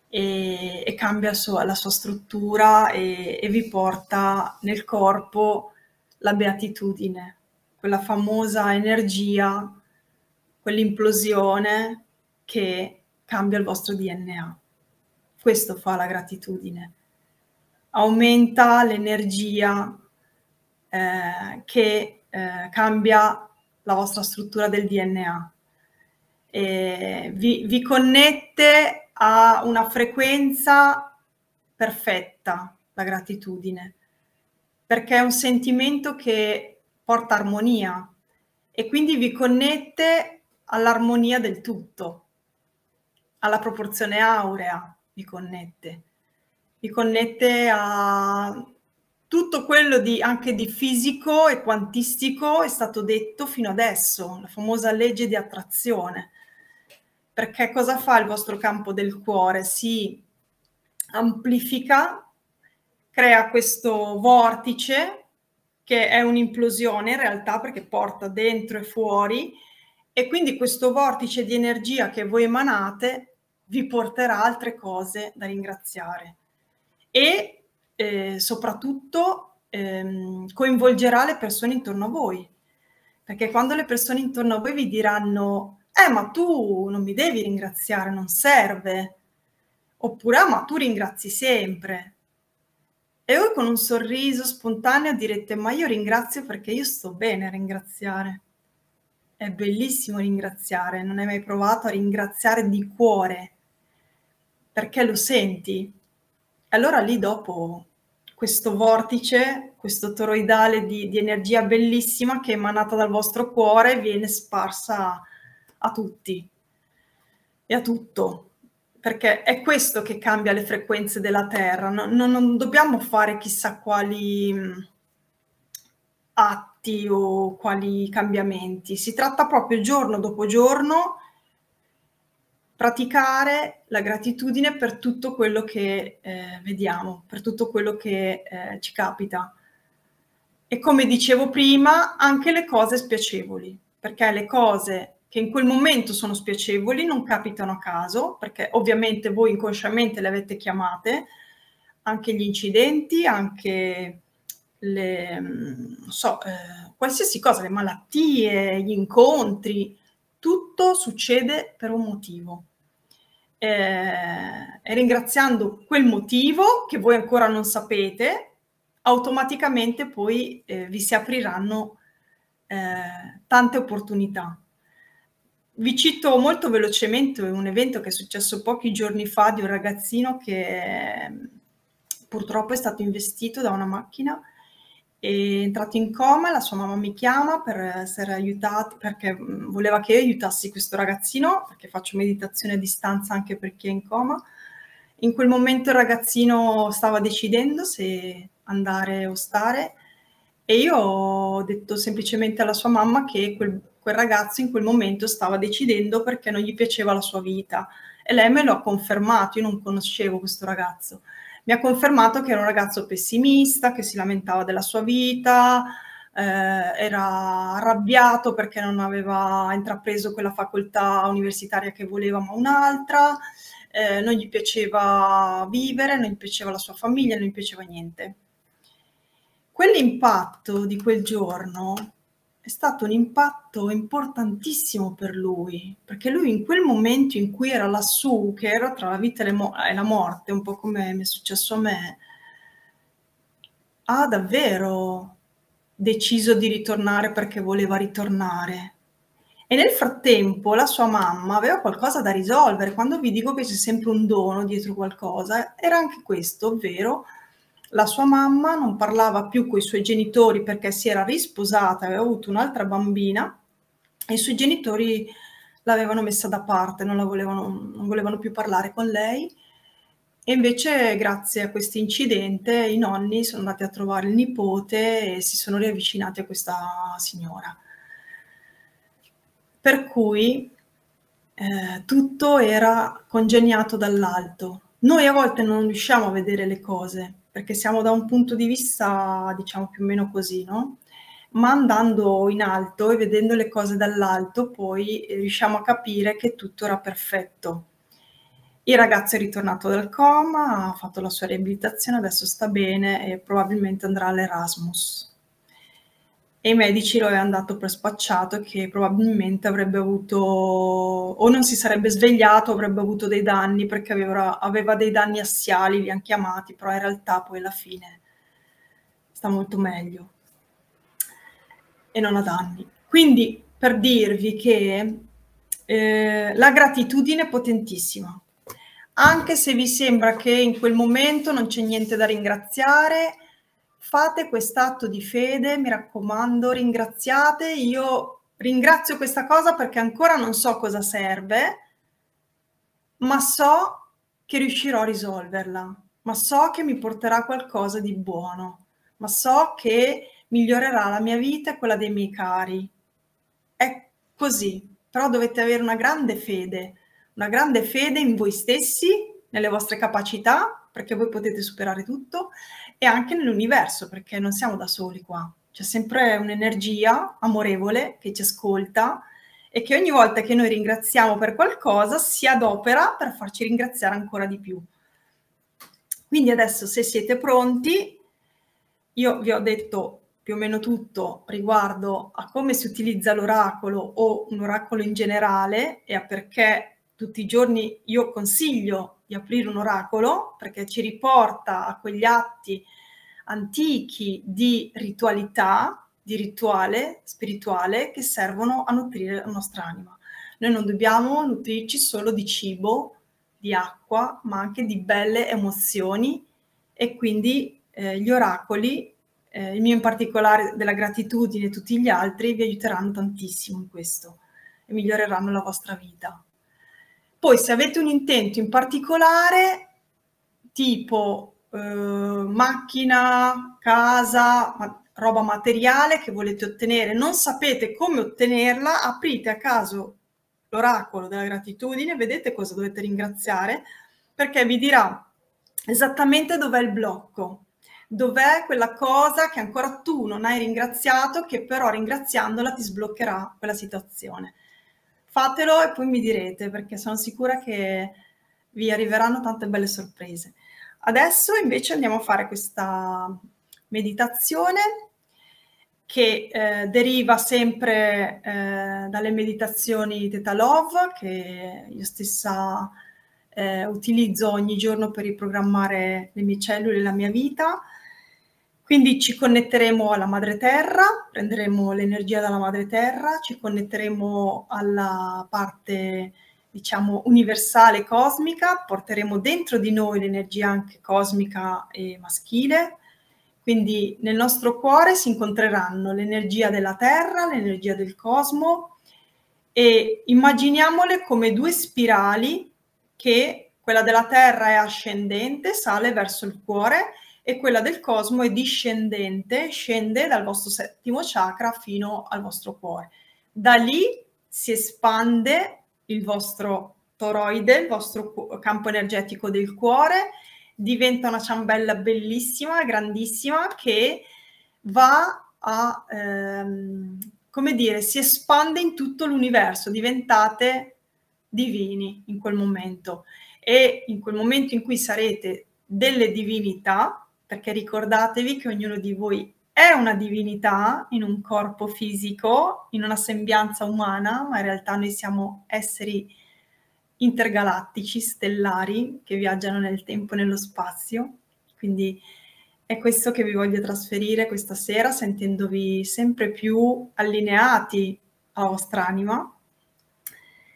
e cambia la sua struttura e vi porta nel corpo la beatitudine, quella famosa energia, quell'implosione che cambia il vostro DNA. Questo fa la gratitudine. Aumenta l'energia che cambia la vostra struttura del DNA. E vi connette a una frequenza perfetta, la gratitudine, perché è un sentimento che porta armonia e quindi vi connette all'armonia del tutto, alla proporzione aurea vi connette a tutto quello anche di fisico e quantistico è stato detto fino adesso, la famosa legge di attrazione. Perché cosa fa il vostro campo del cuore? Si amplifica, crea questo vortice che è un'implosione in realtà, perché porta dentro e fuori, e quindi questo vortice di energia che voi emanate vi porterà altre cose da ringraziare. E soprattutto coinvolgerà le persone intorno a voi, perché quando le persone intorno a voi vi diranno ma tu non mi devi ringraziare, non serve, oppure ma tu ringrazi sempre, e voi con un sorriso spontaneo direte ma io ringrazio perché io sto bene a ringraziare. È bellissimo ringraziare, non hai mai provato a ringraziare di cuore perché lo senti? Allora lì dopo questo vortice, questo toroidale di energia bellissima che è emanata dal vostro cuore viene sparsa a tutti e a tutto, perché è questo che cambia le frequenze della Terra. Non dobbiamo fare chissà quali atti o quali cambiamenti, si tratta proprio giorno dopo giorno praticare la gratitudine per tutto quello che vediamo, per tutto quello che ci capita. E come dicevo prima, anche le cose spiacevoli, perché le cose che in quel momento sono spiacevoli non capitano a caso, perché ovviamente voi inconsciamente le avete chiamate, anche gli incidenti, anche le, non so, qualsiasi cosa, le malattie, gli incontri, tutto succede per un motivo. E ringraziando quel motivo che voi ancora non sapete, automaticamente poi vi si apriranno tante opportunità. Vi cito molto velocemente un evento che è successo pochi giorni fa di un ragazzino che purtroppo è stato investito da una macchina, è entrato in coma. La sua mamma mi chiama per essere aiutata, perché voleva che io aiutassi questo ragazzino, perché faccio meditazione a distanza anche per chi è in coma. In quel momento il ragazzino stava decidendo se andare o stare, e io ho detto semplicemente alla sua mamma che quel ragazzo in quel momento stava decidendo perché non gli piaceva la sua vita, e lei me lo ha confermato. Io non conoscevo questo ragazzo, mi ha confermato che era un ragazzo pessimista, che si lamentava della sua vita, era arrabbiato perché non aveva intrapreso quella facoltà universitaria che voleva ma un'altra, non gli piaceva vivere, non gli piaceva la sua famiglia, non gli piaceva niente. Quell'impatto di quel giorno è stato un impatto importantissimo per lui, perché lui in quel momento in cui era lassù, che era tra la vita e la morte, un po' come mi è successo a me, ha davvero deciso di ritornare perché voleva ritornare. E nel frattempo la sua mamma aveva qualcosa da risolvere. Quando vi dico che c'è sempre un dono dietro qualcosa, era anche questo, ovvero la sua mamma non parlava più con i suoi genitori perché si era risposata, aveva avuto un'altra bambina e i suoi genitori l'avevano messa da parte, non volevano più parlare con lei. E invece grazie a questo incidente i nonni sono andati a trovare il nipote e si sono riavvicinati a questa signora. Per cui tutto era congegnato dall'alto. Noi a volte non riusciamo a vedere le cose, perché siamo da un punto di vista, diciamo, più o meno così, no? Ma andando in alto e vedendo le cose dall'alto, poi riusciamo a capire che tutto era perfetto. Il ragazzo è ritornato dal coma, ha fatto la sua riabilitazione, adesso sta bene e probabilmente andrà all'Erasmus. E i medici lo avevano dato per spacciato, che probabilmente avrebbe avuto, o non si sarebbe svegliato, avrebbe avuto dei danni, perché aveva dei danni assiali, li hanno chiamati, però in realtà poi alla fine sta molto meglio e non ha danni. Quindi per dirvi che la gratitudine è potentissima, anche se vi sembra che in quel momento non c'è niente da ringraziare. Fate quest'atto di fede, mi raccomando, ringraziate. Io ringrazio questa cosa perché ancora non so cosa serve, ma so che riuscirò a risolverla, ma so che mi porterà qualcosa di buono, ma so che migliorerà la mia vita e quella dei miei cari. È così, però dovete avere una grande fede in voi stessi, nelle vostre capacità, perché voi potete superare tutto, e anche nell'universo, perché non siamo da soli qua. C'è sempre un'energia amorevole che ci ascolta e che ogni volta che noi ringraziamo per qualcosa si adopera per farci ringraziare ancora di più. Quindi adesso, se siete pronti, io vi ho detto più o meno tutto riguardo a come si utilizza l'oracolo o un oracolo in generale e a perché tutti i giorni io consiglio di aprire un oracolo, perché ci riporta a quegli atti antichi di ritualità, di rituale spirituale, che servono a nutrire la nostra anima. Noi non dobbiamo nutrirci solo di cibo, di acqua, ma anche di belle emozioni, e quindi gli oracoli, il mio in particolare della gratitudine e tutti gli altri, vi aiuteranno tantissimo in questo. e miglioreranno la vostra vita. Poi se avete un intento in particolare, tipo macchina, casa, roba materiale che volete ottenere, non sapete come ottenerla, aprite a caso l'oracolo della gratitudine, vedete cosa dovete ringraziare, perché vi dirà esattamente dov'è il blocco, dov'è quella cosa che ancora tu non hai ringraziato, che però ringraziandola ti sbloccherà quella situazione. Fatelo e poi mi direte, perché sono sicura che vi arriveranno tante belle sorprese. Adesso invece andiamo a fare questa meditazione che deriva sempre dalle meditazioni Theta Love, che io stessa utilizzo ogni giorno per riprogrammare le mie cellule e la mia vita. Quindi ci connetteremo alla madre terra, prenderemo l'energia dalla madre terra, ci connetteremo alla parte, diciamo, universale cosmica, porteremo dentro di noi l'energia anche cosmica e maschile. Quindi nel nostro cuore si incontreranno l'energia della terra, l'energia del cosmo, e immaginiamole come due spirali, che quella della terra è ascendente, sale verso il cuore, e quella del cosmo è discendente, scende dal vostro settimo chakra fino al vostro cuore. Da lì si espande il vostro toroide, il vostro campo energetico del cuore, diventa una ciambella bellissima, grandissima, che va a, come dire, si espande in tutto l'universo, diventate divini in quel momento. E in quel momento in cui sarete delle divinità, perché ricordatevi che ognuno di voi è una divinità in un corpo fisico, in una sembianza umana, ma in realtà noi siamo esseri intergalattici, stellari, che viaggiano nel tempo e nello spazio. Quindi è questo che vi voglio trasferire questa sera, sentendovi sempre più allineati alla vostra anima.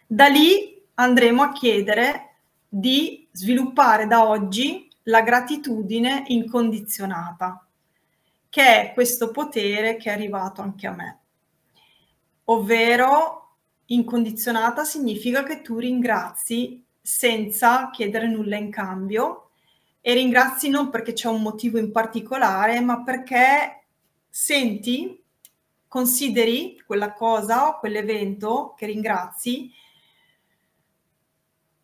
Da lì andremo a chiedere di sviluppare da oggi la gratitudine incondizionata, che è questo potere che è arrivato anche a me. Ovvero, incondizionata significa che tu ringrazi senza chiedere nulla in cambio, e ringrazi non perché c'è un motivo in particolare, ma perché senti, consideri quella cosa o quell'evento che ringrazi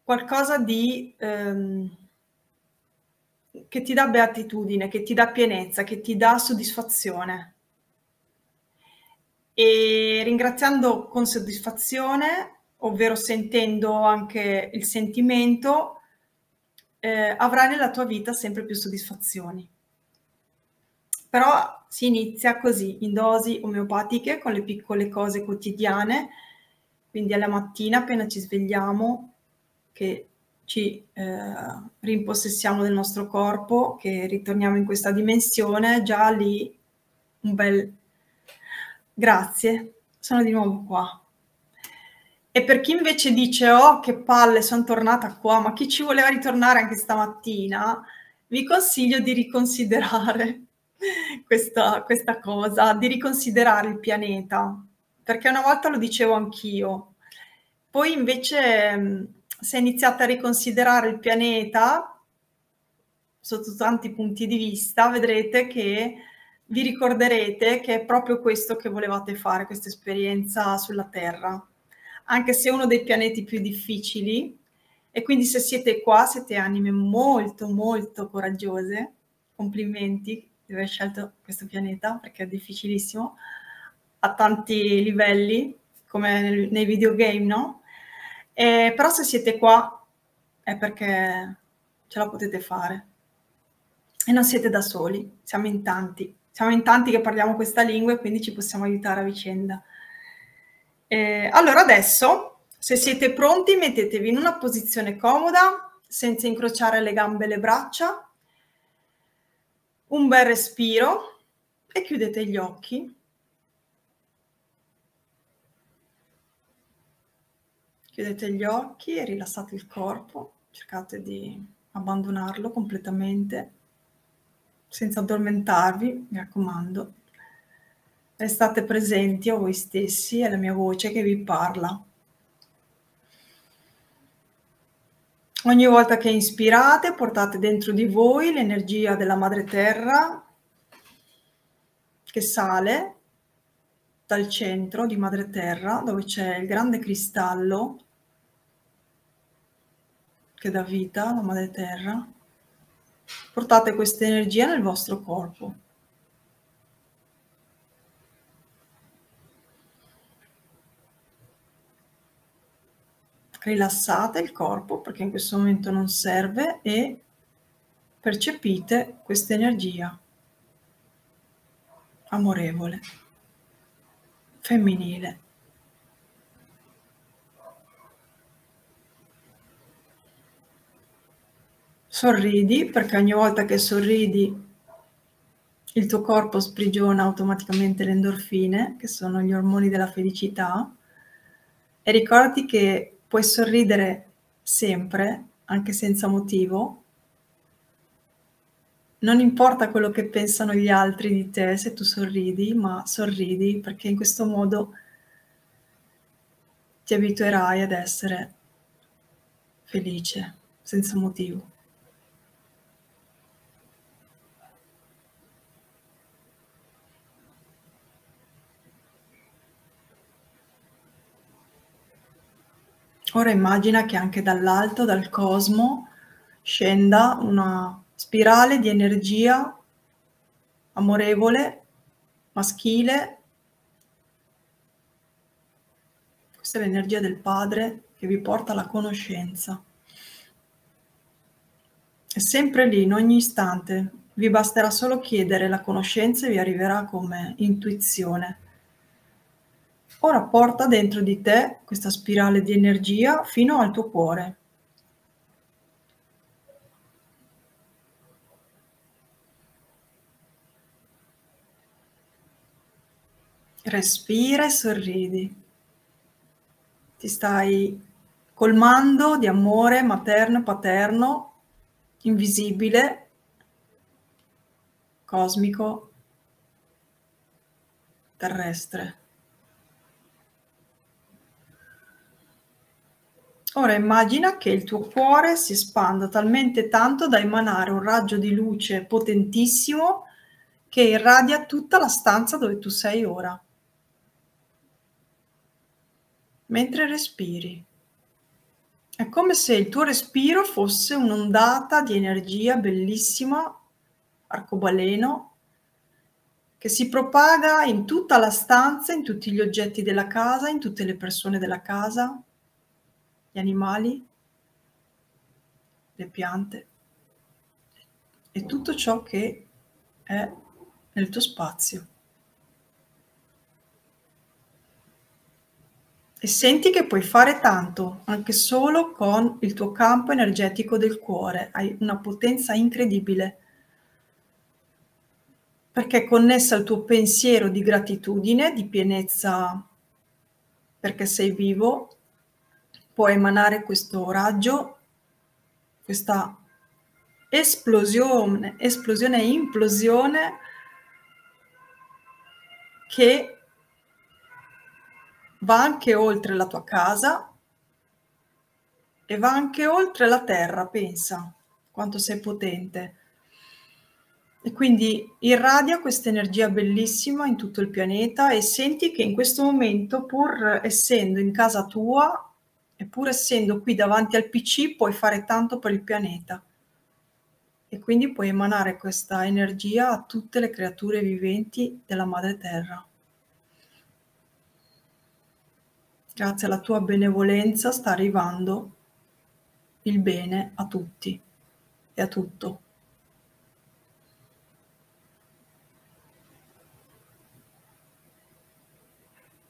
qualcosa di che ti dà beatitudine, che ti dà pienezza, che ti dà soddisfazione. E ringraziando con soddisfazione, ovvero sentendo anche il sentimento, avrai nella tua vita sempre più soddisfazioni. Però si inizia così, in dosi omeopatiche, con le piccole cose quotidiane. Quindi alla mattina, appena ci svegliamo, che ci rimpossessiamo del nostro corpo, che ritorniamo in questa dimensione, già lì un bel grazie, sono di nuovo qua. E per chi invece dice, oh che palle, sono tornata qua, ma chi ci voleva ritornare anche stamattina, vi consiglio di riconsiderare questa cosa, di riconsiderare il pianeta, perché una volta lo dicevo anch'io, poi invece se iniziate a riconsiderare il pianeta sotto tanti punti di vista, vedrete che vi ricorderete che è proprio questo che volevate fare, questa esperienza sulla Terra, anche se è uno dei pianeti più difficili. E quindi se siete qua, siete anime molto molto coraggiose, complimenti di aver scelto questo pianeta, perché è difficilissimo a tanti livelli, come nei videogame, no? Però se siete qua è perché ce la potete fare e non siete da soli, siamo in tanti che parliamo questa lingua e quindi ci possiamo aiutare a vicenda. Allora adesso, se siete pronti, mettetevi in una posizione comoda, senza incrociare le gambe e le braccia, un bel respiro e chiudete gli occhi. Chiudete gli occhi e rilassate il corpo, cercate di abbandonarlo completamente, senza addormentarvi, mi raccomando. Restate presenti a voi stessi e alla mia voce che vi parla. Ogni volta che inspirate, portate dentro di voi l'energia della Madre Terra che sale dal centro di Madre Terra, dove c'è il grande cristallo che dà vita alla Madre Terra. Portate questa energia nel vostro corpo. Rilassate il corpo perché in questo momento non serve e percepite questa energia amorevole, femminile. Sorridi, perché ogni volta che sorridi il tuo corpo sprigiona automaticamente le endorfine, che sono gli ormoni della felicità, e ricordati che puoi sorridere sempre, anche senza motivo. Non importa quello che pensano gli altri di te se tu sorridi, ma sorridi perché in questo modo ti abituerai ad essere felice, senza motivo. Ora immagina che anche dall'alto, dal cosmo, scenda una spirale di energia amorevole, maschile. Questa è l'energia del Padre che vi porta alla conoscenza. È sempre lì, in ogni istante. Vi basterà solo chiedere la conoscenza e vi arriverà come intuizione. Ora porta dentro di te questa spirale di energia fino al tuo cuore. Respira e sorridi. Ti stai colmando di amore materno e paterno, invisibile, cosmico, terrestre. Ora immagina che il tuo cuore si espanda talmente tanto da emanare un raggio di luce potentissimo che irradia tutta la stanza dove tu sei ora, mentre respiri. È come se il tuo respiro fosse un'ondata di energia bellissima, arcobaleno, che si propaga in tutta la stanza, in tutti gli oggetti della casa, in tutte le persone della casa, gli animali, le piante e tutto ciò che è nel tuo spazio. E senti che puoi fare tanto, anche solo con il tuo campo energetico del cuore. Hai una potenza incredibile, perché è connessa al tuo pensiero di gratitudine, di pienezza, perché sei vivo. Puoi emanare questo raggio, questa esplosione e implosione che va anche oltre la tua casa e va anche oltre la terra, pensa quanto sei potente. E quindi irradia questa energia bellissima in tutto il pianeta e senti che in questo momento, pur essendo in casa tua, eppure essendo qui davanti al PC, puoi fare tanto per il pianeta e quindi puoi emanare questa energia a tutte le creature viventi della Madre Terra. Grazie alla tua benevolenza sta arrivando il bene a tutti e a tutto.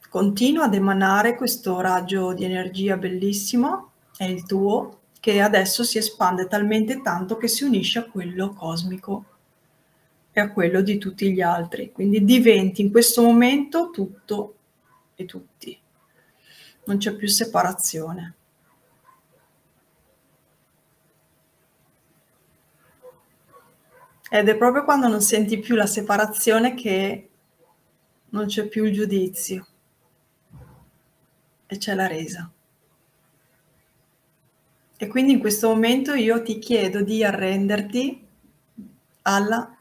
Continua ad emanare questo raggio di energia bellissima, è il tuo, che adesso si espande talmente tanto che si unisce a quello cosmico e a quello di tutti gli altri. Quindi diventi in questo momento tutto e tutti. Non c'è più separazione. Ed è proprio quando non senti più la separazione che non c'è più il giudizio. E c'è la resa. E quindi in questo momento io ti chiedo di arrenderti alla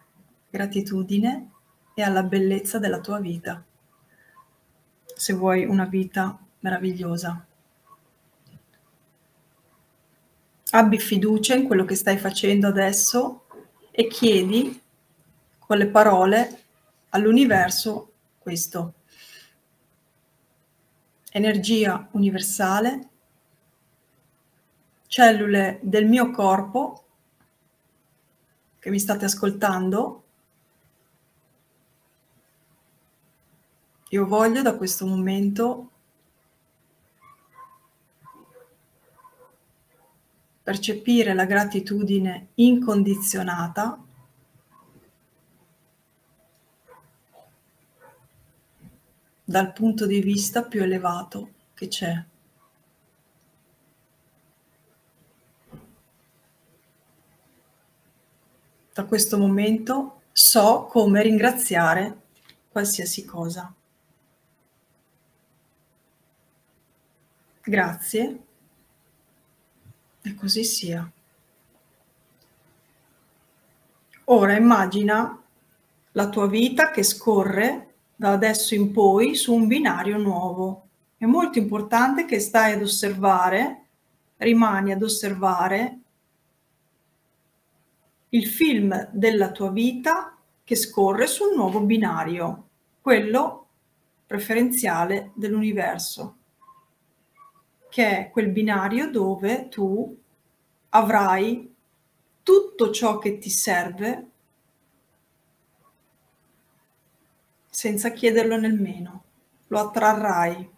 gratitudine e alla bellezza della tua vita, se vuoi una vita meravigliosa. Abbi fiducia in quello che stai facendo adesso e chiedi con le parole all'universo questo. Energia universale, cellule del mio corpo che mi state ascoltando, io voglio da questo momento percepire la gratitudine incondizionata dal punto di vista più elevato che c'è. Da questo momento so come ringraziare qualsiasi cosa. Grazie, e così sia. Ora immagina la tua vita che scorre da adesso in poi su un binario nuovo. È molto importante che stai ad osservare, rimani ad osservare il film della tua vita che scorre su un nuovo binario, quello preferenziale dell'universo, che è quel binario dove tu avrai tutto ciò che ti serve senza chiederlo nemmeno, lo attrarrai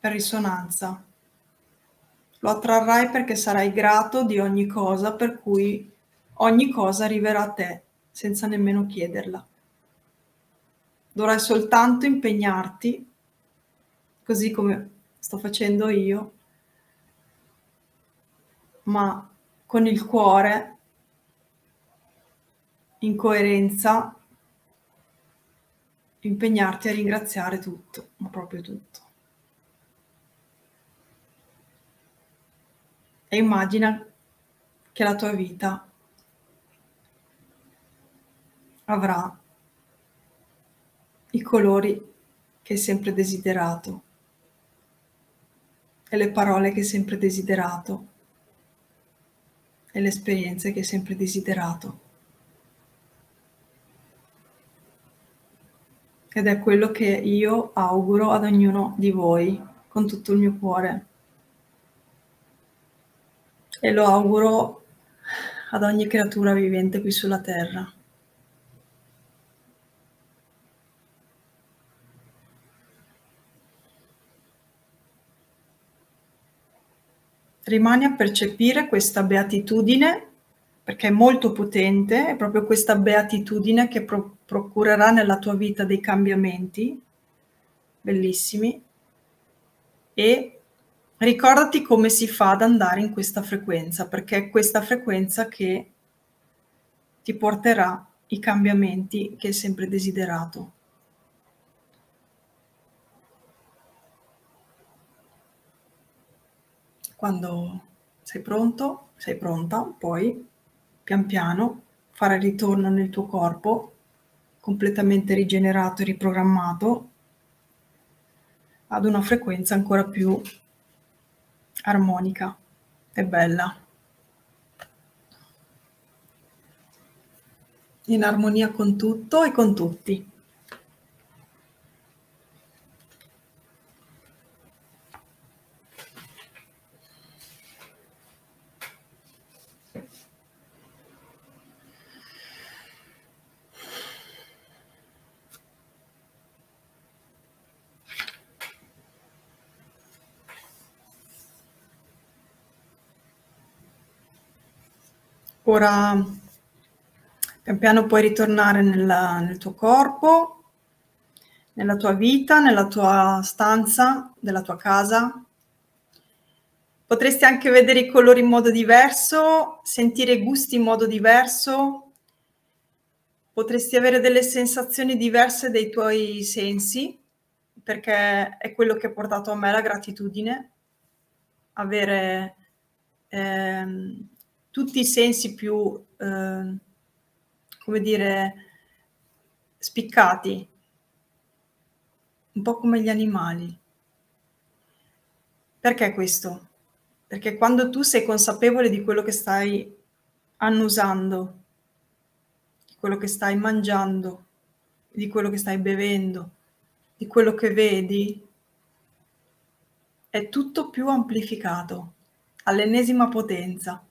per risonanza, lo attrarrai perché sarai grato di ogni cosa, per cui ogni cosa arriverà a te senza nemmeno chiederla. Dovrai soltanto impegnarti, così come sto facendo io, ma con il cuore in coerenza, impegnarti a ringraziare tutto, ma proprio tutto. E immagina che la tua vita avrà i colori che hai sempre desiderato e le parole che hai sempre desiderato e le esperienze che hai sempre desiderato. Ed è quello che io auguro ad ognuno di voi con tutto il mio cuore. E lo auguro ad ogni creatura vivente qui sulla Terra. Rimani a percepire questa beatitudine, perché è molto potente, è proprio questa beatitudine che procurerà nella tua vita dei cambiamenti bellissimi, e ricordati come si fa ad andare in questa frequenza, perché è questa frequenza che ti porterà i cambiamenti che hai sempre desiderato. Quando sei pronto, sei pronta, poi pian piano fare il ritorno nel tuo corpo completamente rigenerato e riprogrammato ad una frequenza ancora più armonica e bella, in armonia con tutto e con tutti. Ora pian piano puoi ritornare nel tuo corpo, nella tua vita, nella tua stanza, della tua casa. Potresti anche vedere i colori in modo diverso, sentire i gusti in modo diverso, potresti avere delle sensazioni diverse dei tuoi sensi, perché è quello che ha portato a me la gratitudine. avere tutti i sensi più, come dire, spiccati, un po' come gli animali. Perché questo? Perché quando tu sei consapevole di quello che stai annusando, di quello che stai mangiando, di quello che stai bevendo, di quello che vedi, è tutto più amplificato, all'ennesima potenza.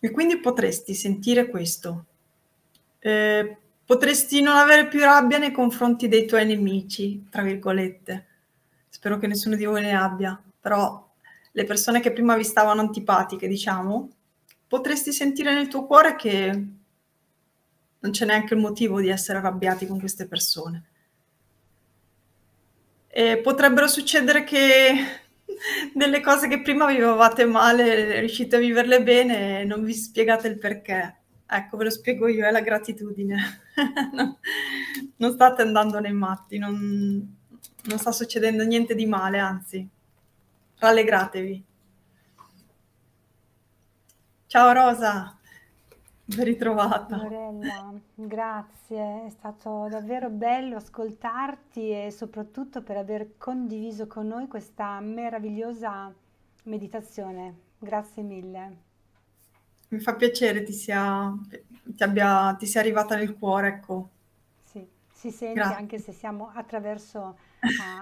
E quindi potresti sentire questo. Potresti non avere più rabbia nei confronti dei tuoi nemici, tra virgolette. Spero che nessuno di voi ne abbia, però le persone che prima vi stavano antipatiche, diciamo, potresti sentire nel tuo cuore che non c'è neanche il motivo di essere arrabbiati con queste persone. E potrebbero succedere che delle cose che prima vivevate male, riuscite a viverle bene e non vi spiegate il perché. Ecco, ve lo spiego io, è la gratitudine. Non state andando nei matti, non sta succedendo niente di male, anzi, rallegratevi. Ciao Rosa, ben ritrovata. Lorella, grazie, è stato davvero bello ascoltarti e soprattutto per aver condiviso con noi questa meravigliosa meditazione. Grazie mille. Mi fa piacere ti sia arrivata nel cuore, ecco. Sì, si sente. Grazie. Anche se siamo attraverso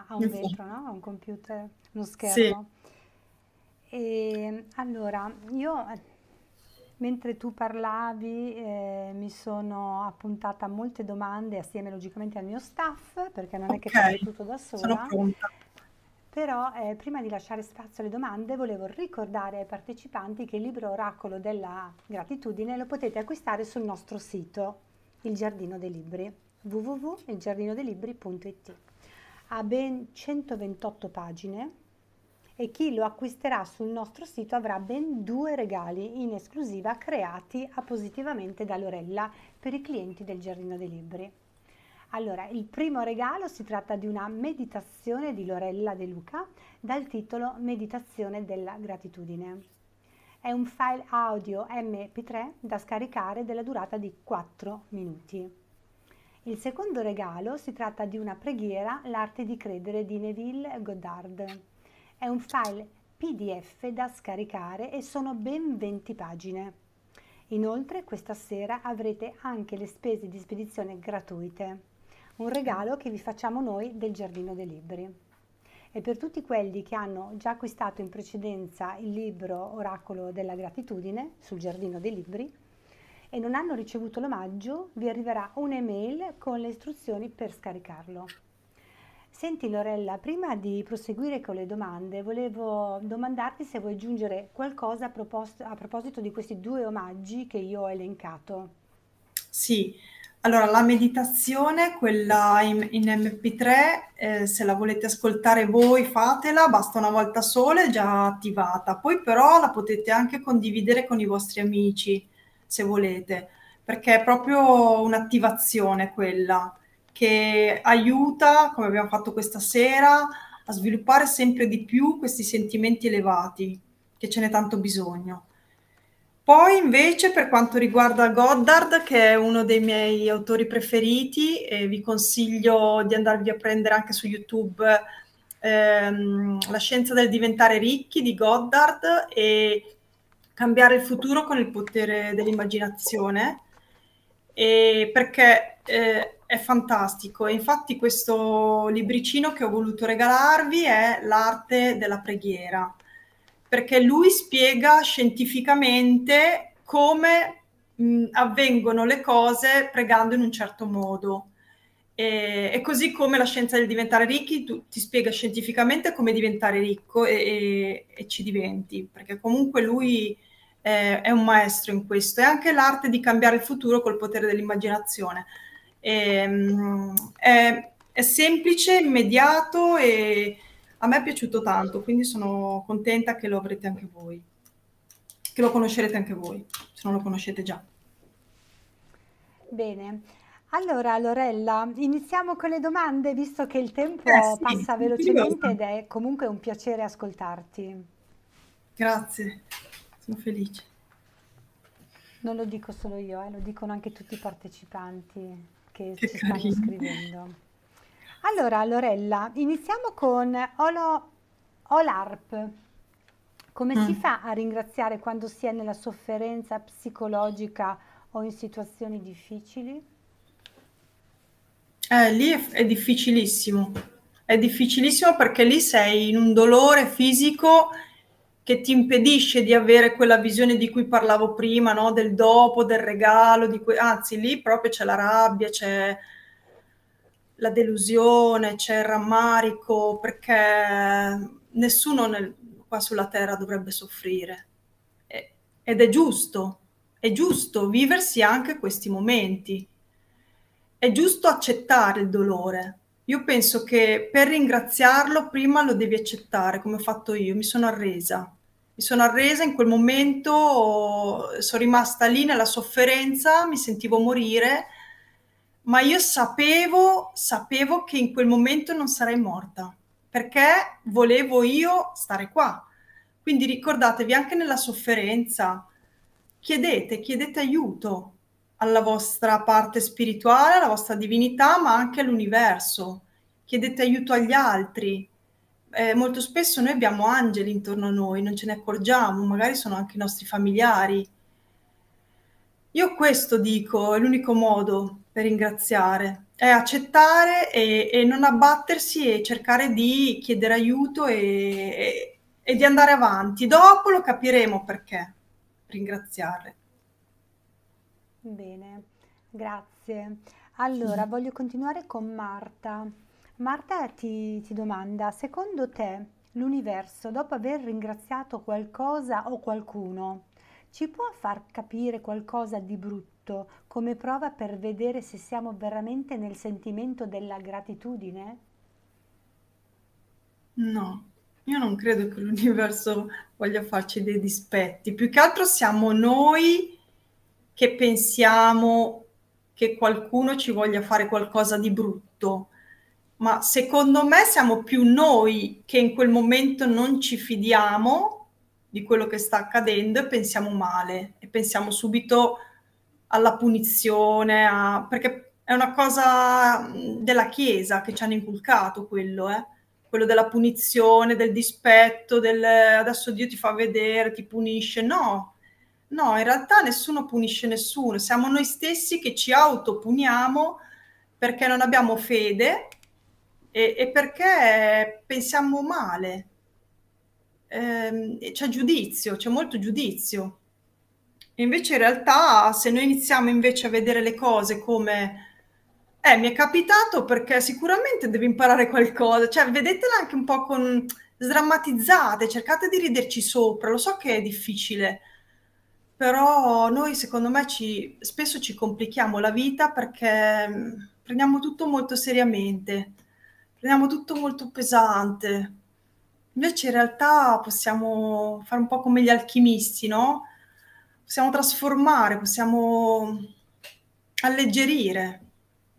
a un vetro, no? A un computer, uno schermo. Sì. E, allora, io mentre tu parlavi mi sono appuntata a molte domande assieme logicamente al mio staff, perché non è che faccio tutto da sola. Sono pronta. Però prima di lasciare spazio alle domande volevo ricordare ai partecipanti che il libro Oracolo della Gratitudine lo potete acquistare sul nostro sito, Il Giardino dei Libri, www.ilgiardinodelibri.it. Ha ben 128 pagine e chi lo acquisterà sul nostro sito avrà ben 2 regali in esclusiva creati appositamente da Lorella per i clienti del Giardino dei Libri. Allora, il primo regalo si tratta di una meditazione di Lorella De Luca dal titolo Meditazione della gratitudine. È un file audio MP3 da scaricare della durata di 4 minuti. Il secondo regalo si tratta di una preghiera, L'arte di credere di Neville Goddard. È un file PDF da scaricare e sono ben 20 pagine. Inoltre questa sera avrete anche le spese di spedizione gratuite. Un regalo che vi facciamo noi del Giardino dei Libri. E per tutti quelli che hanno già acquistato in precedenza il libro Oracolo della Gratitudine sul Giardino dei Libri e non hanno ricevuto l'omaggio, vi arriverà un'email con le istruzioni per scaricarlo. Senti Lorella, prima di proseguire con le domande, volevo domandarti se vuoi aggiungere qualcosa a proposito di questi 2 omaggi che io ho elencato. Sì. Allora, la meditazione, quella in MP3, se la volete ascoltare voi fatela, basta una volta sola, è già attivata. Poi però la potete anche condividere con i vostri amici, se volete, perché è proprio un'attivazione quella, che aiuta, come abbiamo fatto questa sera, a sviluppare sempre di più questi sentimenti elevati, che ce n'è tanto bisogno. Poi invece per quanto riguarda Goddard, che è uno dei miei autori preferiti, e vi consiglio di andarvi a prendere anche su YouTube La scienza del diventare ricchi di Goddard e Cambiare il futuro con il potere dell'immaginazione, perché è fantastico. E infatti questo libricino che ho voluto regalarvi è L'arte della preghiera, perché lui spiega scientificamente come avvengono le cose pregando in un certo modo. E così come La scienza del diventare ricchi ti spiega scientificamente come diventare ricco e ci diventi, perché comunque lui è un maestro in questo. E anche L'arte di cambiare il futuro col potere dell'immaginazione. È semplice, immediato e a me è piaciuto tanto, quindi sono contenta che lo avrete anche voi, che lo conoscerete anche voi, se non lo conoscete già. Bene, allora Lorella, iniziamo con le domande, visto che il tempo passa velocemente ed è comunque un piacere ascoltarti. Grazie, sono felice. Non lo dico solo io, lo dicono anche tutti i partecipanti che ci stanno scrivendo. Allora, Lorella, iniziamo con Olarp. Come si fa a ringraziare quando si è nella sofferenza psicologica o in situazioni difficili? Lì è difficilissimo. È difficilissimo perché lì sei in un dolore fisico che ti impedisce di avere quella visione di cui parlavo prima, no? Del dopo, del regalo, di cui... anzi lì proprio c'è la rabbia, c'è la delusione, c'è il rammarico, perché nessuno qua sulla terra dovrebbe soffrire, ed è giusto viversi anche questi momenti, è giusto accettare il dolore. Io penso che per ringraziarlo prima lo devi accettare, come ho fatto io, mi sono arresa in quel momento, sono rimasta lì nella sofferenza, mi sentivo morire, ma io sapevo che in quel momento non sarei morta, perché volevo io stare qua. Quindi ricordatevi, anche nella sofferenza, chiedete aiuto alla vostra parte spirituale, alla vostra divinità, ma anche all'universo. Chiedete aiuto agli altri. Molto spesso noi abbiamo angeli intorno a noi, non ce ne accorgiamo, magari sono anche i nostri familiari. Io questo dico, è l'unico modo per ringraziare. È accettare e non abbattersi e cercare di chiedere aiuto e di andare avanti. Dopo lo capiremo perché ringraziare. Bene, grazie. Allora, voglio continuare con Marta. Marta ti domanda, secondo te l'universo, dopo aver ringraziato qualcosa o qualcuno, ci può far capire qualcosa di brutto? Come prova per vedere se siamo veramente nel sentimento della gratitudine? No, io non credo che l'universo voglia farci dei dispetti. Più che altro siamo noi che pensiamo che qualcuno ci voglia fare qualcosa di brutto. Ma secondo me siamo più noi che in quel momento non ci fidiamo di quello che sta accadendo e pensiamo male. E pensiamo subito alla punizione, perché è una cosa della Chiesa che ci hanno inculcato quello della punizione, del dispetto, adesso Dio ti fa vedere, ti punisce. No, in realtà nessuno punisce nessuno, siamo noi stessi che ci autopuniamo perché non abbiamo fede e perché pensiamo male. C'è giudizio, c'è molto giudizio. Invece in realtà se noi iniziamo invece a vedere le cose come mi è capitato perché sicuramente devo imparare qualcosa, cioè vedetela anche un po' sdrammatizzate, cercate di riderci sopra, lo so che è difficile, però noi secondo me spesso ci complichiamo la vita perché prendiamo tutto molto seriamente, prendiamo tutto molto pesante, invece in realtà possiamo fare un po' come gli alchimisti, no? Possiamo trasformare, possiamo alleggerire.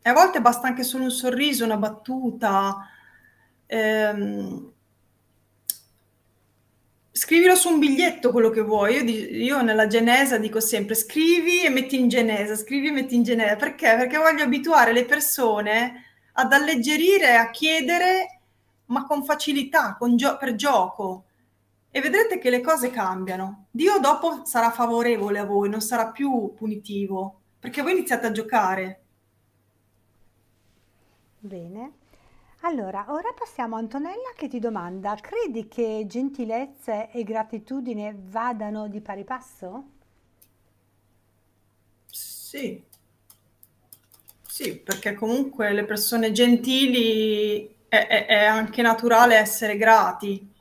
E a volte basta anche solo un sorriso, una battuta. Scrivilo su un biglietto quello che vuoi. Io nella Genesa dico sempre scrivi e metti in Genesa, scrivi e metti in Genesa. Perché? Perché voglio abituare le persone ad alleggerire, a chiedere, ma con facilità, per gioco. E vedrete che le cose cambiano. Dio dopo sarà favorevole a voi, non sarà più punitivo, perché voi iniziate a giocare. Bene. Allora, ora passiamo a Antonella che ti domanda, credi che gentilezza e gratitudine vadano di pari passo? Sì. Sì, perché comunque le persone gentili è anche naturale essere grati.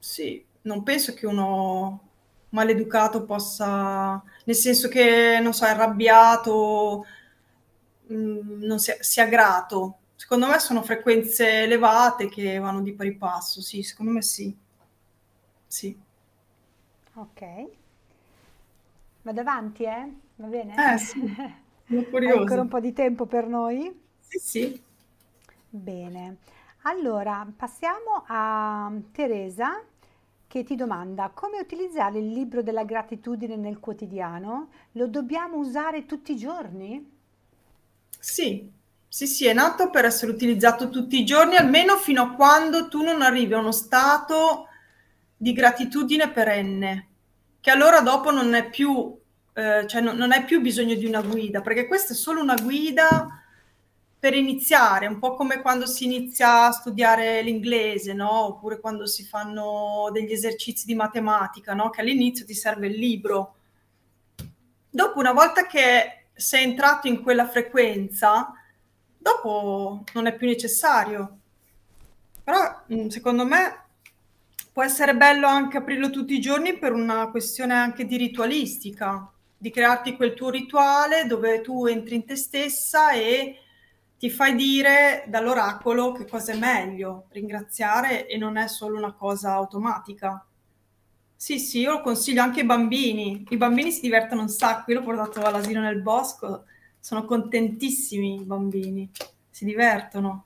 Sì, non penso che uno maleducato possa, nel senso che, non so, è arrabbiato, non sia grato. Secondo me sono frequenze elevate che vanno di pari passo, sì, secondo me sì. Sì. Ok. Vado avanti, eh? Va bene? Sì, sono curiosa. Hai ancora un po' di tempo per noi? Sì, sì. Bene. Allora, passiamo a Teresa che ti domanda come utilizzare il libro della gratitudine nel quotidiano. Lo dobbiamo usare tutti i giorni? Sì, è nato per essere utilizzato tutti i giorni, almeno fino a quando tu non arrivi a uno stato di gratitudine perenne, che allora dopo non è più, non hai più bisogno di una guida, perché questa è solo una guida per iniziare, un po' come quando si inizia a studiare l'inglese, no? Oppure quando si fanno degli esercizi di matematica, no? Che all'inizio ti serve il libro. Dopo, una volta che sei entrato in quella frequenza, dopo non è più necessario. Però, secondo me, può essere bello anche aprirlo tutti i giorni per una questione anche di ritualistica, di crearti quel tuo rituale dove tu entri in te stessa e ti fai dire dall'oracolo che cosa è meglio ringraziare, e non è solo una cosa automatica. Sì, io lo consiglio anche ai bambini. I bambini si divertono un sacco. Io l'ho portato all'asilo nel bosco, sono contentissimi i bambini, si divertono.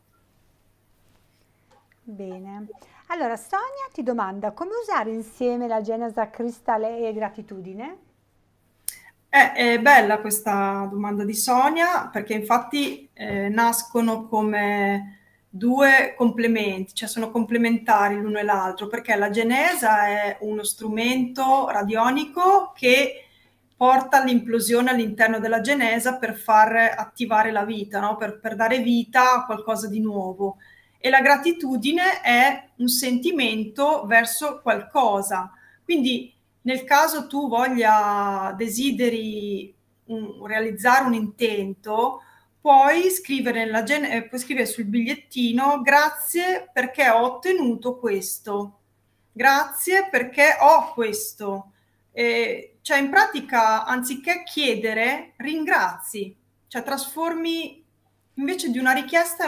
Bene. Allora, Sonia ti domanda come usare insieme la Genesa Crystal e gratitudine? È bella questa domanda di Sonia, perché infatti nascono come due complementi, cioè sono complementari l'uno e l'altro, perché la Genesa è uno strumento radionico che porta all'implosione all'interno della Genesa per far attivare la vita, no? Per dare vita a qualcosa di nuovo. E la gratitudine è un sentimento verso qualcosa, quindi nel caso tu desideri realizzare un intento, puoi scrivere sul bigliettino: grazie perché ho ottenuto questo, grazie perché ho questo. Cioè in pratica, anziché chiedere, ringrazi, cioè trasformi, invece di una richiesta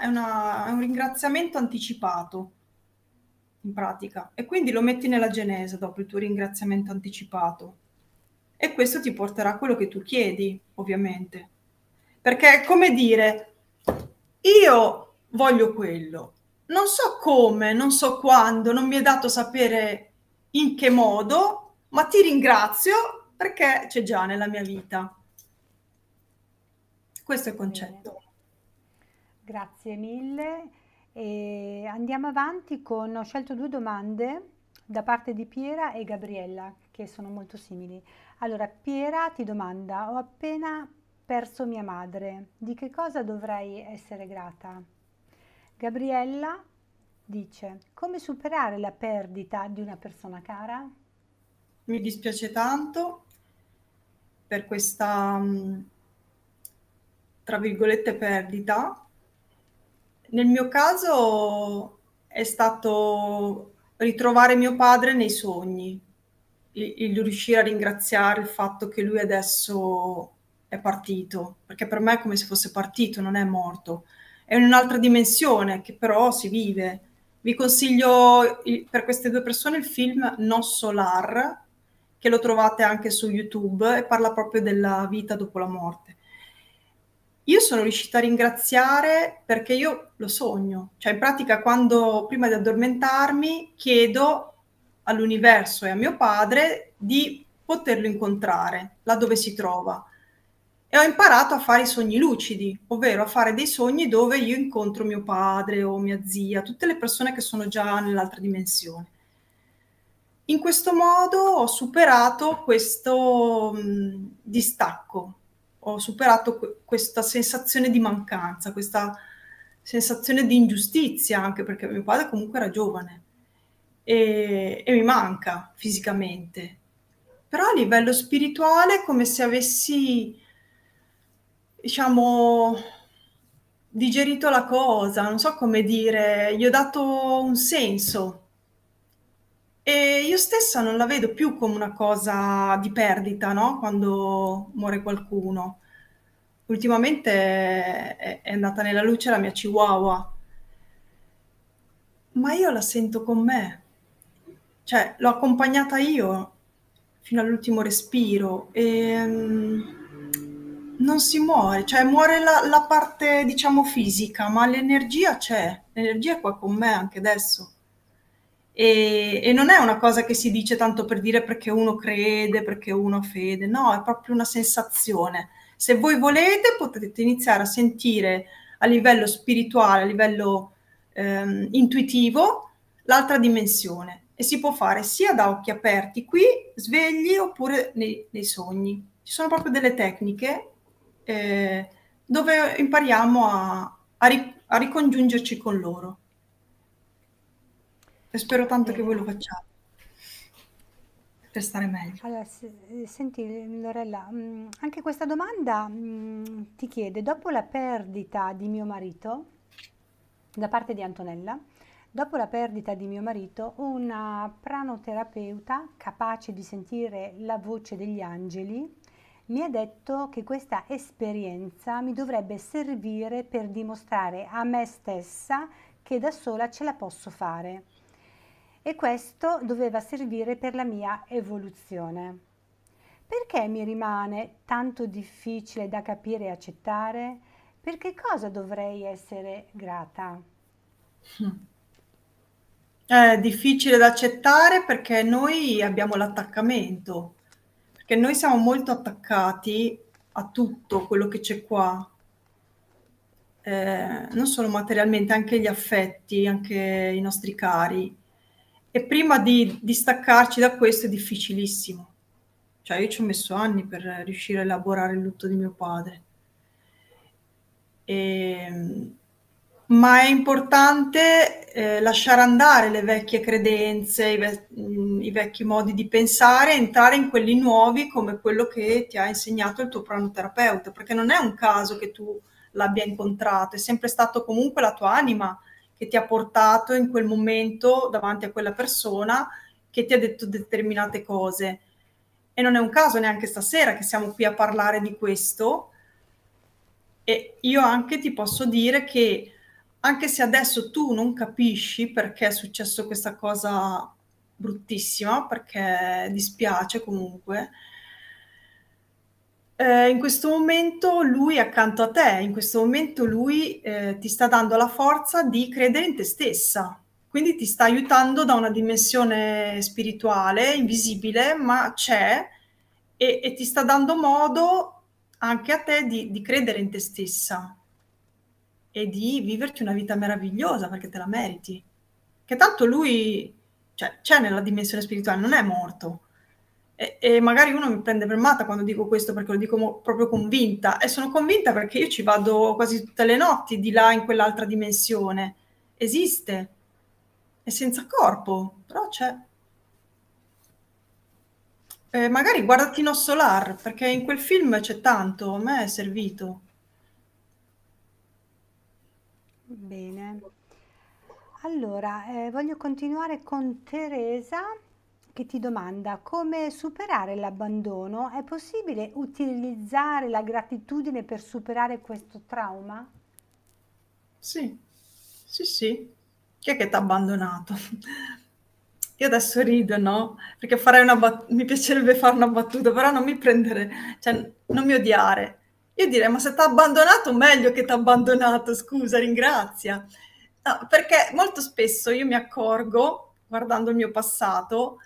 è un ringraziamento anticipato. In pratica, e quindi lo metti nella Genesa dopo il tuo ringraziamento anticipato, e questo ti porterà a quello che tu chiedi, ovviamente, perché è come dire: io voglio quello, non so come, non so quando, non mi è dato sapere in che modo, ma ti ringrazio perché c'è già nella mia vita. Questo è il concetto. Bene. Grazie mille. E andiamo avanti con, ho scelto due domande da parte di Piera e Gabriella, che sono molto simili. Allora, Piera ti domanda: ho appena perso mia madre, di che cosa dovrei essere grata? Gabriella dice: come superare la perdita di una persona cara? Mi dispiace tanto per questa, tra virgolette, perdita. Nel mio caso è stato ritrovare mio padre nei sogni, il riuscire a ringraziare il fatto che lui adesso è partito, perché per me è come se fosse partito, non è morto. È in un'altra dimensione che però si vive. Vi consiglio per queste due persone il film Nosso Lar, che lo trovate anche su YouTube, e parla proprio della vita dopo la morte. Io sono riuscita a ringraziare perché io lo sogno, cioè in pratica prima di addormentarmi chiedo all'universo e a mio padre di poterlo incontrare là dove si trova, e ho imparato a fare i sogni lucidi, ovvero a fare dei sogni dove io incontro mio padre o mia zia, tutte le persone che sono già nell'altra dimensione. In questo modo ho superato questo distacco. Ho superato questa sensazione di mancanza, questa sensazione di ingiustizia, anche perché mio padre comunque era giovane e mi manca fisicamente. Però a livello spirituale è come se avessi, diciamo, digerito la cosa, non so come dire, gli ho dato un senso. E io stessa non la vedo più come una cosa di perdita, no? Quando muore qualcuno. Ultimamente è andata nella luce la mia chihuahua, ma io la sento con me, cioè l'ho accompagnata io fino all'ultimo respiro, e non si muore, cioè muore la parte, diciamo, fisica, ma l'energia c'è, l'energia è qua con me anche adesso. E non è una cosa che si dice tanto per dire, perché uno crede, perché uno ha fede, no, è proprio una sensazione. Se voi volete potete iniziare a sentire a livello spirituale, a livello intuitivo, l'altra dimensione, e si può fare sia da occhi aperti qui, svegli, oppure nei sogni. Ci sono proprio delle tecniche dove impariamo a ricongiungerci con loro. E spero tanto che voi lo facciate per stare meglio. Allora, senti Lorella, anche questa domanda ti chiede: dopo la perdita di mio marito, da parte di Antonella, dopo la perdita di mio marito, una pranoterapeuta capace di sentire la voce degli angeli mi ha detto che questa esperienza mi dovrebbe servire per dimostrare a me stessa che da sola ce la posso fare. E questo doveva servire per la mia evoluzione. Perché mi rimane tanto difficile da capire e accettare? Per che cosa dovrei essere grata? È difficile da accettare perché noi abbiamo l'attaccamento, perché noi siamo molto attaccati a tutto quello che c'è qua. Non solo materialmente, anche gli affetti, anche i nostri cari. E prima di distaccarci da questo è difficilissimo. Cioè, io ci ho messo anni per riuscire a elaborare il lutto di mio padre. Ma è importante lasciare andare le vecchie credenze, i vecchi modi di pensare, entrare in quelli nuovi, come quello che ti ha insegnato il tuo pranoterapeuta, perché non è un caso che tu l'abbia incontrato, è sempre stato comunque la tua anima che ti ha portato in quel momento davanti a quella persona che ti ha detto determinate cose. E non è un caso neanche stasera che siamo qui a parlare di questo. E io anche ti posso dire che, anche se adesso tu non capisci perché è successo questa cosa bruttissima, perché dispiace comunque, in questo momento lui è accanto a te, in questo momento lui ti sta dando la forza di credere in te stessa, quindi ti sta aiutando da una dimensione spirituale, invisibile, ma c'è, e ti sta dando modo anche a te di credere in te stessa e di viverti una vita meravigliosa, perché te la meriti. Che tanto lui, cioè, c'è nella dimensione spirituale, non è morto. E magari uno mi prende per matta quando dico questo, perché lo dico proprio convinta, e sono convinta perché io ci vado quasi tutte le notti di là, in quell'altra dimensione. Esiste, è senza corpo, però c'è. Magari guardati Nosso Lar, perché in quel film c'è tanto, a me è servito. Bene, allora voglio continuare con Teresa, che ti domanda: come superare l'abbandono? È possibile utilizzare la gratitudine per superare questo trauma? Sì, sì, sì. Chi è che ti ha abbandonato? Io adesso rido, no? Perché farei mi piacerebbe fare una battuta, però non mi prendere, cioè non mi odiare. Io direi: ma se ti ha abbandonato, meglio che ti ha abbandonato, scusa, ringrazia. No, perché molto spesso io mi accorgo, guardando il mio passato,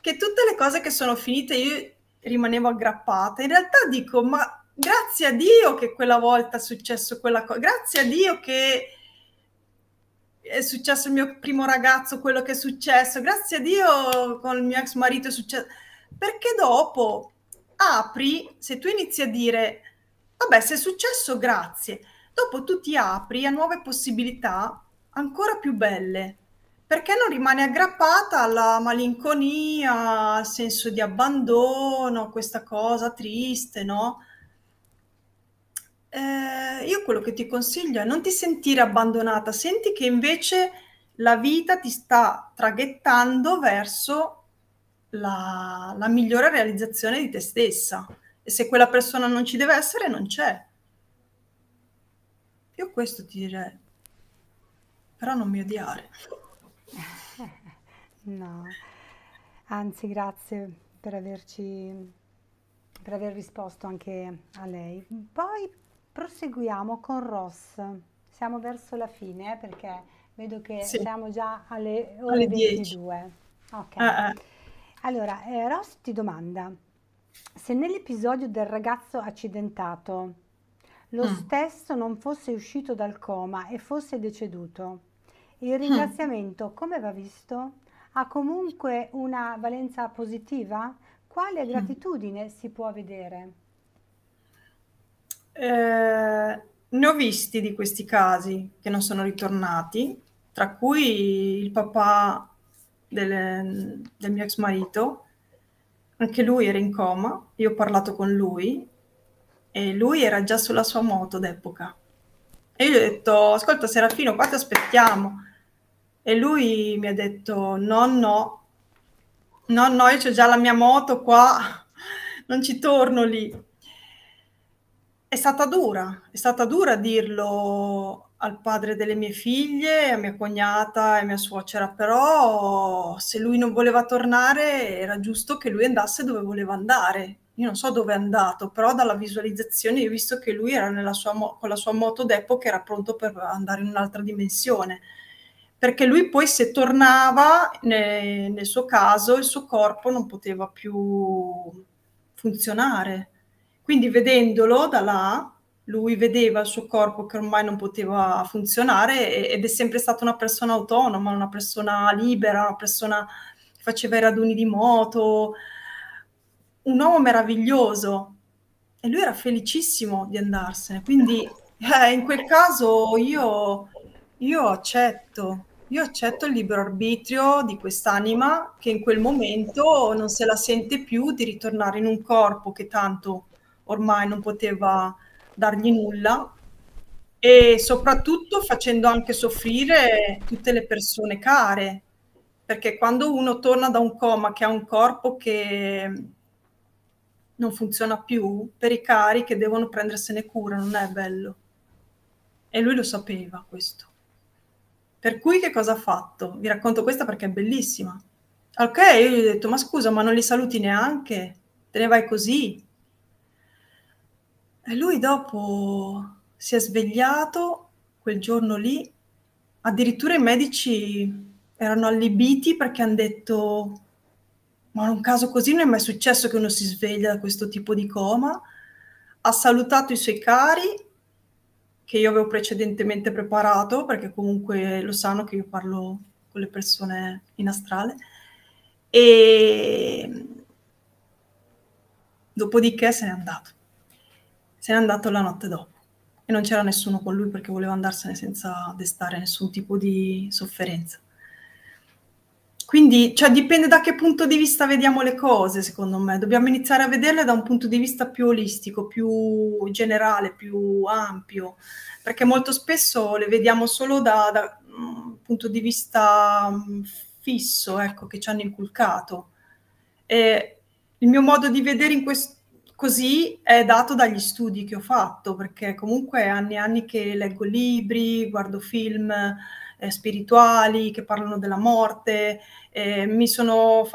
che tutte le cose che sono finite io rimanevo aggrappata. In realtà dico: ma grazie a Dio che quella volta è successo quella cosa, grazie a Dio che è successo il mio primo ragazzo, quello che è successo, grazie a Dio con il mio ex marito è successo. Perché dopo apri, se tu inizi a dire: vabbè, se è successo, grazie, dopo tu ti apri a nuove possibilità ancora più belle. Perché non rimane aggrappata alla malinconia, al senso di abbandono, questa cosa triste, no? Io quello che ti consiglio è: non ti sentire abbandonata, senti che invece la vita ti sta traghettando verso la migliore realizzazione di te stessa. E se quella persona non ci deve essere, non c'è. Io questo ti direi. Però non mi odiare. No, anzi, grazie per aver risposto anche a lei. Poi proseguiamo con Ross, siamo verso la fine perché Vedo che sì, siamo già alle ore 22. Ok. Allora, Ross ti domanda se nell'episodio del ragazzo accidentato lo stesso non fosse uscito dal coma e fosse deceduto, il ringraziamento come va visto? Ha comunque una valenza positiva? Quale gratitudine si può vedere? Ne ho visti di questi casi che non sono ritornati, tra cui il papà del mio ex marito. Anche lui era in coma, io ho parlato con lui e lui era già sulla sua moto d'epoca. E io gli ho detto, ascolta Serafino, qua ti aspettiamo. E lui mi ha detto, no, io c'ho già la mia moto qua, non ci torno lì. È stata dura dirlo al padre delle mie figlie, a mia cognata e mia suocera, però se lui non voleva tornare era giusto che lui andasse dove voleva andare. Io non so dove è andato, però dalla visualizzazione io ho visto che lui era nella sua con la sua moto d'epoca, era pronto per andare in un'altra dimensione, perché lui poi se tornava, nel suo caso, il suo corpo non poteva più funzionare. Quindi vedendolo da là, lui vedeva il suo corpo che ormai non poteva funzionare ed è sempre stata una persona autonoma, una persona libera, una persona che faceva i raduni di moto, un uomo meraviglioso, e lui era felicissimo di andarsene. Quindi in quel caso io accetto il libero arbitrio di quest'anima che in quel momento non se la sente più di ritornare in un corpo che tanto ormai non poteva dargli nulla, e soprattutto facendo anche soffrire tutte le persone care, perché quando uno torna da un coma che ha un corpo che non funziona più, per i cari che devono prendersene cura non è bello, e lui lo sapeva questo. Per cui che cosa ha fatto? Vi racconto questa perché è bellissima. Ok, io gli ho detto, ma scusa, ma non li saluti neanche? Te ne vai così? E lui dopo si è svegliato quel giorno lì, addirittura i medici erano allibiti perché hanno detto, ma in un caso così non è mai successo che uno si sveglia da questo tipo di coma. Ha salutato i suoi cari, che io avevo precedentemente preparato, perché comunque lo sanno che io parlo con le persone in astrale, e dopodiché se n'è andato. Se n'è andato la notte dopo e non c'era nessuno con lui perché voleva andarsene senza destare nessun tipo di sofferenza. Quindi, cioè, dipende da che punto di vista vediamo le cose, secondo me. Dobbiamo iniziare a vederle da un punto di vista più olistico, più generale, più ampio, perché molto spesso le vediamo solo da un punto di vista fisso, ecco, che ci hanno inculcato. E il mio modo di vedere in questo così è dato dagli studi che ho fatto, perché comunque anni e anni che leggo libri, guardo film spirituali che parlano della morte, mi sono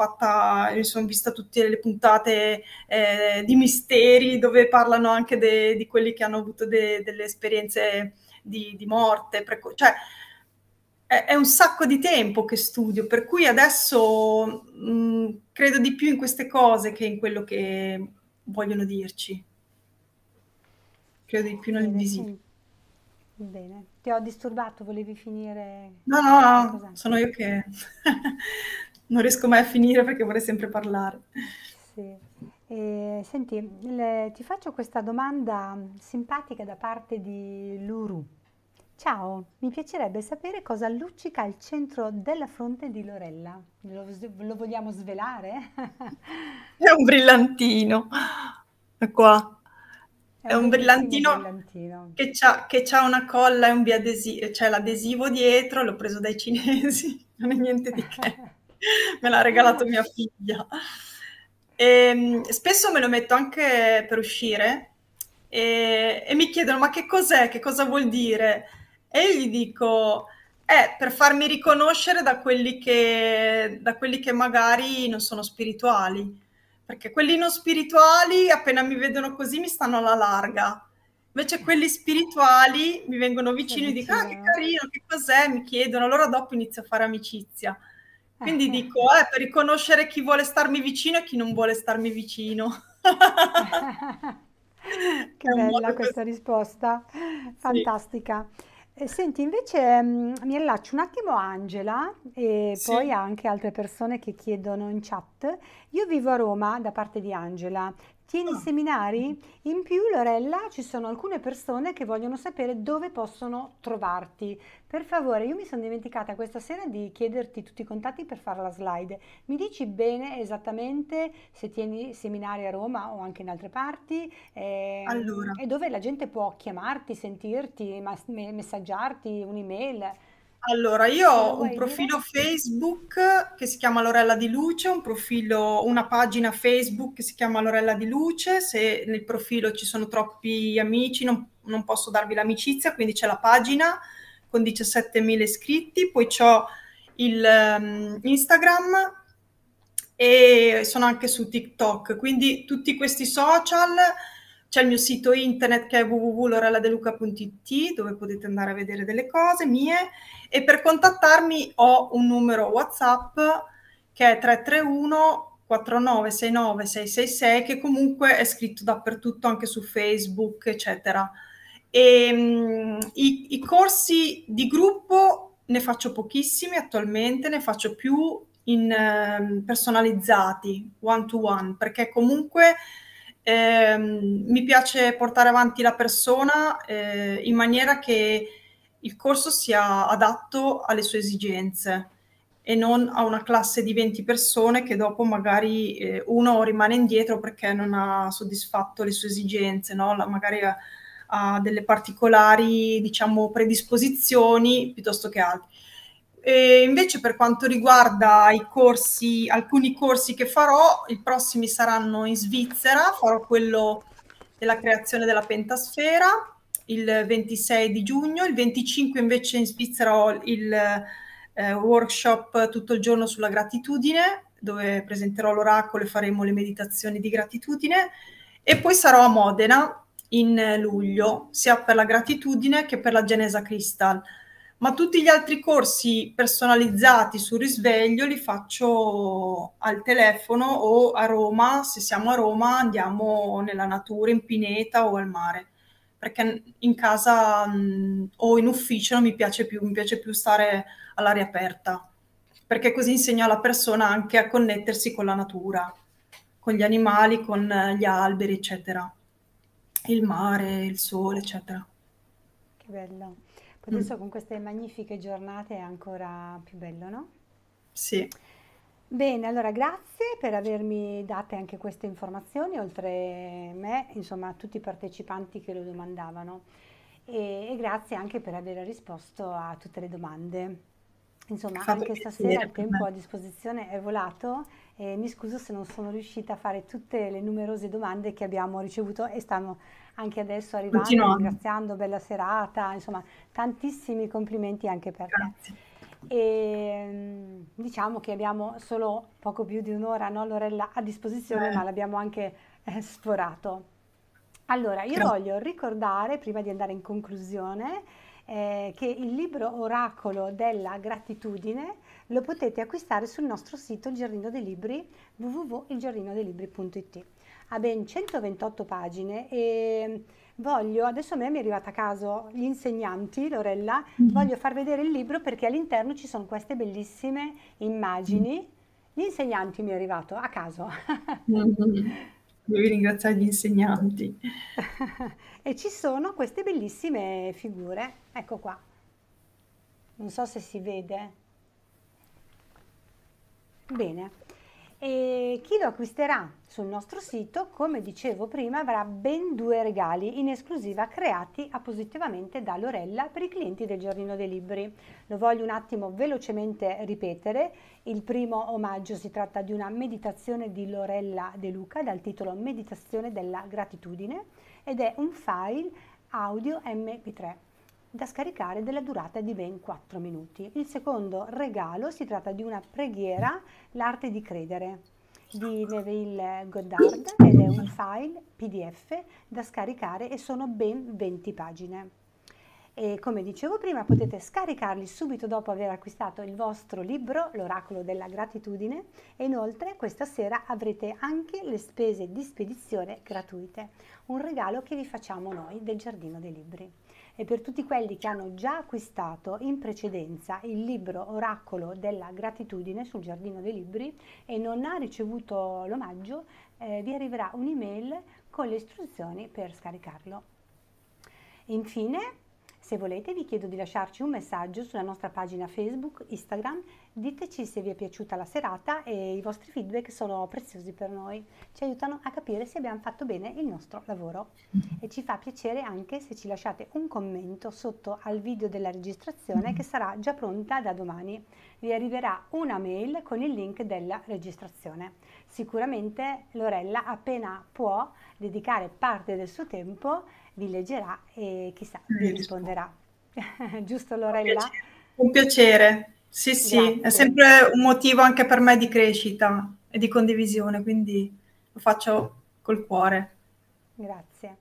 vista tutte le puntate di misteri dove parlano anche di quelli che hanno avuto delle esperienze di morte, cioè è un sacco di tempo che studio, per cui adesso credo di più in queste cose che in quello che vogliono dirci, credo di più nel visibile. Bene, ti ho disturbato, volevi finire? No, sono io che non riesco mai a finire perché vorrei sempre parlare. Sì. Senti, ti faccio questa domanda simpatica da parte di Luru. Ciao, mi piacerebbe sapere cosa luccica al centro della fronte di Lorella. Lo vogliamo svelare? È un brillantino, è qua. È un brillantino che ha una colla e un biadesivo, c'è l'adesivo dietro, l'ho preso dai cinesi, non è niente di che, me l'ha regalato mia figlia. E spesso me lo metto anche per uscire e mi chiedono, ma che cos'è, che cosa vuol dire? E io gli dico, per farmi riconoscere da quelli che magari non sono spirituali, perché quelli non spirituali appena mi vedono così mi stanno alla larga, Invece quelli spirituali mi vengono vicini e dico, ah, che carino, che cos'è? Mi chiedono, allora dopo inizio a fare amicizia. Quindi dico, per riconoscere chi vuole starmi vicino e chi non vuole starmi vicino. Che bella questa risposta, fantastica. Sì. Senti, invece mi allaccio un attimo a Angela e poi anche altre persone che chiedono in chat. Io vivo a Roma da parte di Angela. Tieni seminari? In più, Lorella, ci sono alcune persone che vogliono sapere dove possono trovarti. Per favore, io mi sono dimenticata questa sera di chiederti tutti i contatti per fare la slide. Mi dici bene esattamente se tieni seminari a Roma o anche in altre parti? Allora. E dove la gente può chiamarti, sentirti, messaggiarti, un'email? Allora, io ho un profilo Facebook che si chiama Lorella De Luca, una pagina Facebook che si chiama Lorella De Luca. Se nel profilo ci sono troppi amici non posso darvi l'amicizia, quindi c'è la pagina con 17.000 iscritti, poi c'ho l'Instagram e sono anche su TikTok, quindi tutti questi social. C'è il mio sito internet che è www.lorelladeluca.it, dove potete andare a vedere delle cose mie, e per contattarmi ho un numero WhatsApp che è 331 4969 666, che comunque è scritto dappertutto, anche su Facebook, eccetera. E i corsi di gruppo ne faccio pochissimi attualmente, ne faccio più personalizzati, one to one, perché comunque mi piace portare avanti la persona in maniera che il corso sia adatto alle sue esigenze e non a una classe di 20 persone che dopo magari uno rimane indietro perché non ha soddisfatto le sue esigenze, no? Magari ha delle particolari, diciamo, predisposizioni piuttosto che altri. E invece per quanto riguarda i corsi, alcuni corsi che farò, i prossimi saranno in Svizzera, farò quello della creazione della pentasfera il 26 di giugno, il 25 invece in Svizzera ho il workshop tutto il giorno sulla gratitudine, dove presenterò l'oracolo e faremo le meditazioni di gratitudine, e poi sarò a Modena in luglio, sia per la gratitudine che per la Genesa Crystal. Ma tutti gli altri corsi personalizzati sul risveglio li faccio al telefono o a Roma. Se siamo a Roma andiamo nella natura, in pineta o al mare, perché in casa o in ufficio non mi piace più, mi piace più stare all'aria aperta, perché così insegno alla persona anche a connettersi con la natura, con gli animali, con gli alberi, eccetera, il mare, il sole, eccetera. Che bello. Adesso con queste magnifiche giornate è ancora più bello, no? Sì. Bene, allora grazie per avermi date anche queste informazioni, oltre me, insomma, a tutti i partecipanti che lo domandavano. E grazie anche per aver risposto a tutte le domande. Insomma, anche stasera il tempo a disposizione è volato e mi scuso se non sono riuscita a fare tutte le numerose domande che abbiamo ricevuto e stanno anche adesso arrivando, ringraziando, bella serata, insomma tantissimi complimenti anche per te. E, diciamo che abbiamo solo poco più di un'ora, no, Lorella, a disposizione, ma l'abbiamo anche sforato. Allora, io voglio ricordare, prima di andare in conclusione, che il libro Oracolo della Gratitudine lo potete acquistare sul nostro sito Il Giardino dei Libri, www.ilgiardinodelibri.it. Ha ben 128 pagine e voglio, adesso a me mi è arrivata a caso gli insegnanti, Lorella, voglio far vedere il libro perché all'interno ci sono queste bellissime immagini. Gli insegnanti mi è arrivato a caso. Devi ringraziare gli insegnanti. E ci sono queste bellissime figure, ecco qua, non so se si vede bene, e chi lo acquisterà sul nostro sito, come dicevo prima, avrà ben 2 regali in esclusiva creati appositamente da Lorella per i clienti del Giardino dei Libri. Lo voglio un attimo velocemente ripetere. Il primo omaggio si tratta di una meditazione di Lorella De Luca dal titolo Meditazione della Gratitudine ed è un file audio mp3 da scaricare della durata di ben 4 minuti. Il secondo regalo si tratta di una preghiera, l'arte di credere. di Neville Goddard ed è un file PDF da scaricare e sono ben 20 pagine. E come dicevo prima, potete scaricarli subito dopo aver acquistato il vostro libro, L'Oracolo della Gratitudine, e inoltre questa sera avrete anche le spese di spedizione gratuite, un regalo che vi facciamo noi del Giardino dei Libri. E per tutti quelli che hanno già acquistato in precedenza il libro Oracolo della Gratitudine sul Giardino dei Libri e non ha ricevuto l'omaggio, vi arriverà un'email con le istruzioni per scaricarlo. Infine, se volete, vi chiedo di lasciarci un messaggio sulla nostra pagina Facebook, Instagram, diteci se vi è piaciuta la serata e i vostri feedback sono preziosi per noi, ci aiutano a capire se abbiamo fatto bene il nostro lavoro e ci fa piacere anche se ci lasciate un commento sotto al video della registrazione che sarà già pronta da domani. Vi arriverà una mail con il link della registrazione. Sicuramente Lorella, appena può, dedicare parte del suo tempo, vi leggerà e chissà, vi risponderà. Giusto Lorella? Un piacere, sì sì, grazie. È sempre un motivo anche per me di crescita e di condivisione, quindi lo faccio col cuore. Grazie.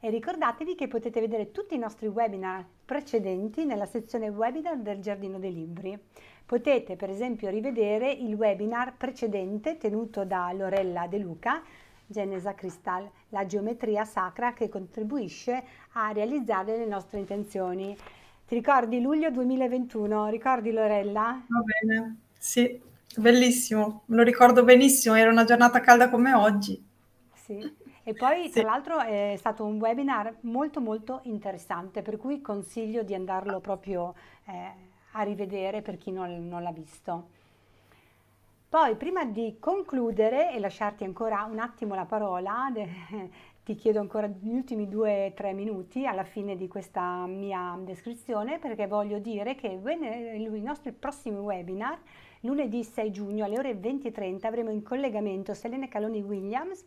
E ricordatevi che potete vedere tutti i nostri webinar precedenti nella sezione webinar del Giardino dei Libri. Potete per esempio rivedere il webinar precedente tenuto da Lorella De Luca, Genesa Crystal, la geometria sacra che contribuisce a realizzare le nostre intenzioni. Ti ricordi luglio 2021? Ricordi Lorella? Va bene, sì, bellissimo, me lo ricordo benissimo, era una giornata calda come oggi. Sì, e poi sì, tra l'altro è stato un webinar molto molto interessante, per cui consiglio di andarlo proprio a rivedere per chi non l'ha visto. Poi, prima di concludere e lasciarti ancora un attimo la parola, ti chiedo ancora gli ultimi 2-3 minuti alla fine di questa mia descrizione, perché voglio dire che i nostri prossimi webinar, lunedì 6 giugno alle ore 20:30, avremo in collegamento Selene Caloni Williams,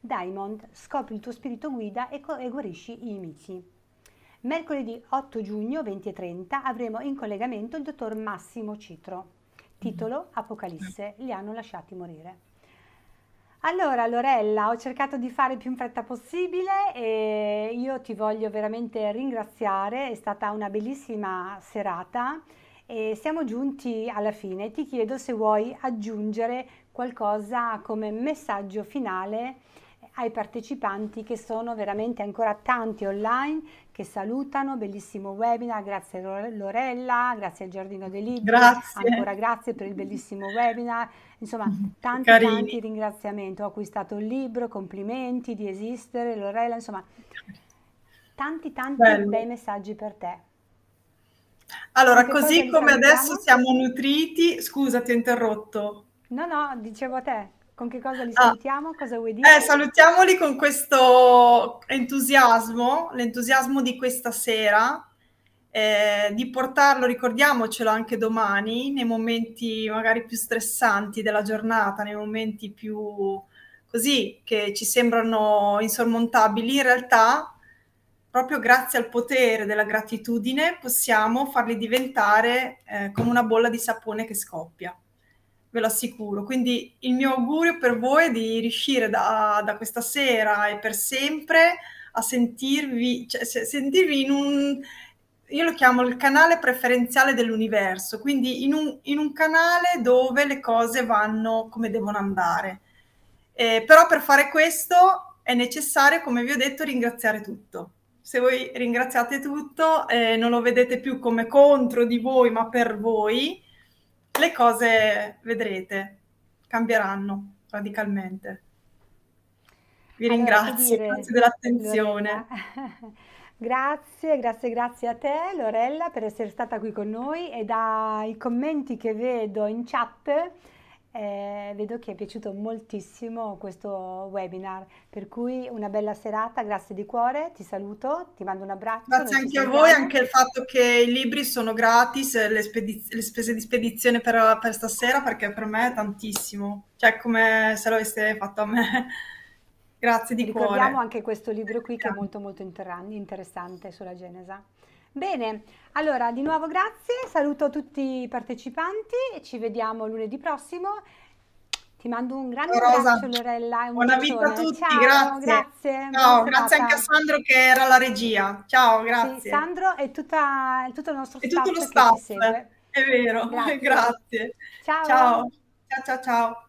Diamond, scopri il tuo spirito guida e guarisci i miti. Mercoledì 8 giugno 20:30 avremo in collegamento il dottor Massimo Citro. Titolo Apocalisse, li hanno lasciati morire. Allora Lorella, ho cercato di fare più in fretta possibile e io ti voglio veramente ringraziare, è stata una bellissima serata e siamo giunti alla fine. Ti chiedo se vuoi aggiungere qualcosa come messaggio finale ai partecipanti, che sono veramente ancora tanti online che salutano, bellissimo webinar, grazie Lorella, grazie al Giardino dei Libri, grazie. Ancora grazie per il bellissimo webinar, insomma tanti carini, tanti ringraziamenti, ho acquistato il libro, complimenti di esistere Lorella, insomma tanti tanti bello, bei messaggi per te. Allora, anche così come adesso siamo nutriti, scusa ti ho interrotto. No no, dicevo a te. Con che cosa li salutiamo? Cosa vuoi dire? Salutiamoli con questo entusiasmo, l'entusiasmo di questa sera, di portarlo, ricordiamocelo anche domani, nei momenti magari più stressanti della giornata, nei momenti più così che ci sembrano insormontabili, in realtà proprio grazie al potere della gratitudine possiamo farli diventare come una bolla di sapone che scoppia. Ve lo assicuro, quindi il mio augurio per voi è di riuscire da questa sera e per sempre a sentirvi, cioè, sentirvi in un, io lo chiamo il canale preferenziale dell'universo, quindi in un canale dove le cose vanno come devono andare, però per fare questo è necessario, come vi ho detto, ringraziare tutto. Se voi ringraziate tutto, non lo vedete più come contro di voi ma per voi, le cose, vedrete, cambieranno radicalmente. Vi ringrazio, grazie dell'attenzione. Grazie, grazie, grazie a te Lorella per essere stata qui con noi, e dai commenti che vedo in chat vedo che è piaciuto moltissimo questo webinar, per cui una bella serata, grazie di cuore, ti saluto, ti mando un abbraccio. Grazie anche a voi, anche il fatto che i libri sono gratis, le spese di spedizione per stasera, perché per me è tantissimo, cioè come se lo aveste fatto a me. Grazie di cuore. Ricordiamo anche questo libro qui che è molto molto interessante sulla Genesa. Bene, allora di nuovo grazie, saluto tutti i partecipanti e ci vediamo lunedì prossimo. Ti mando un grande abbraccio, Lorella. Buona vita a tutti, ciao, grazie. Ciao, grazie anche a Sandro che era la regia. Ciao, grazie. Sì, Sandro e tutto il nostro staff. E tutto lo staff. È vero, grazie. Ciao. Ciao, ciao, ciao.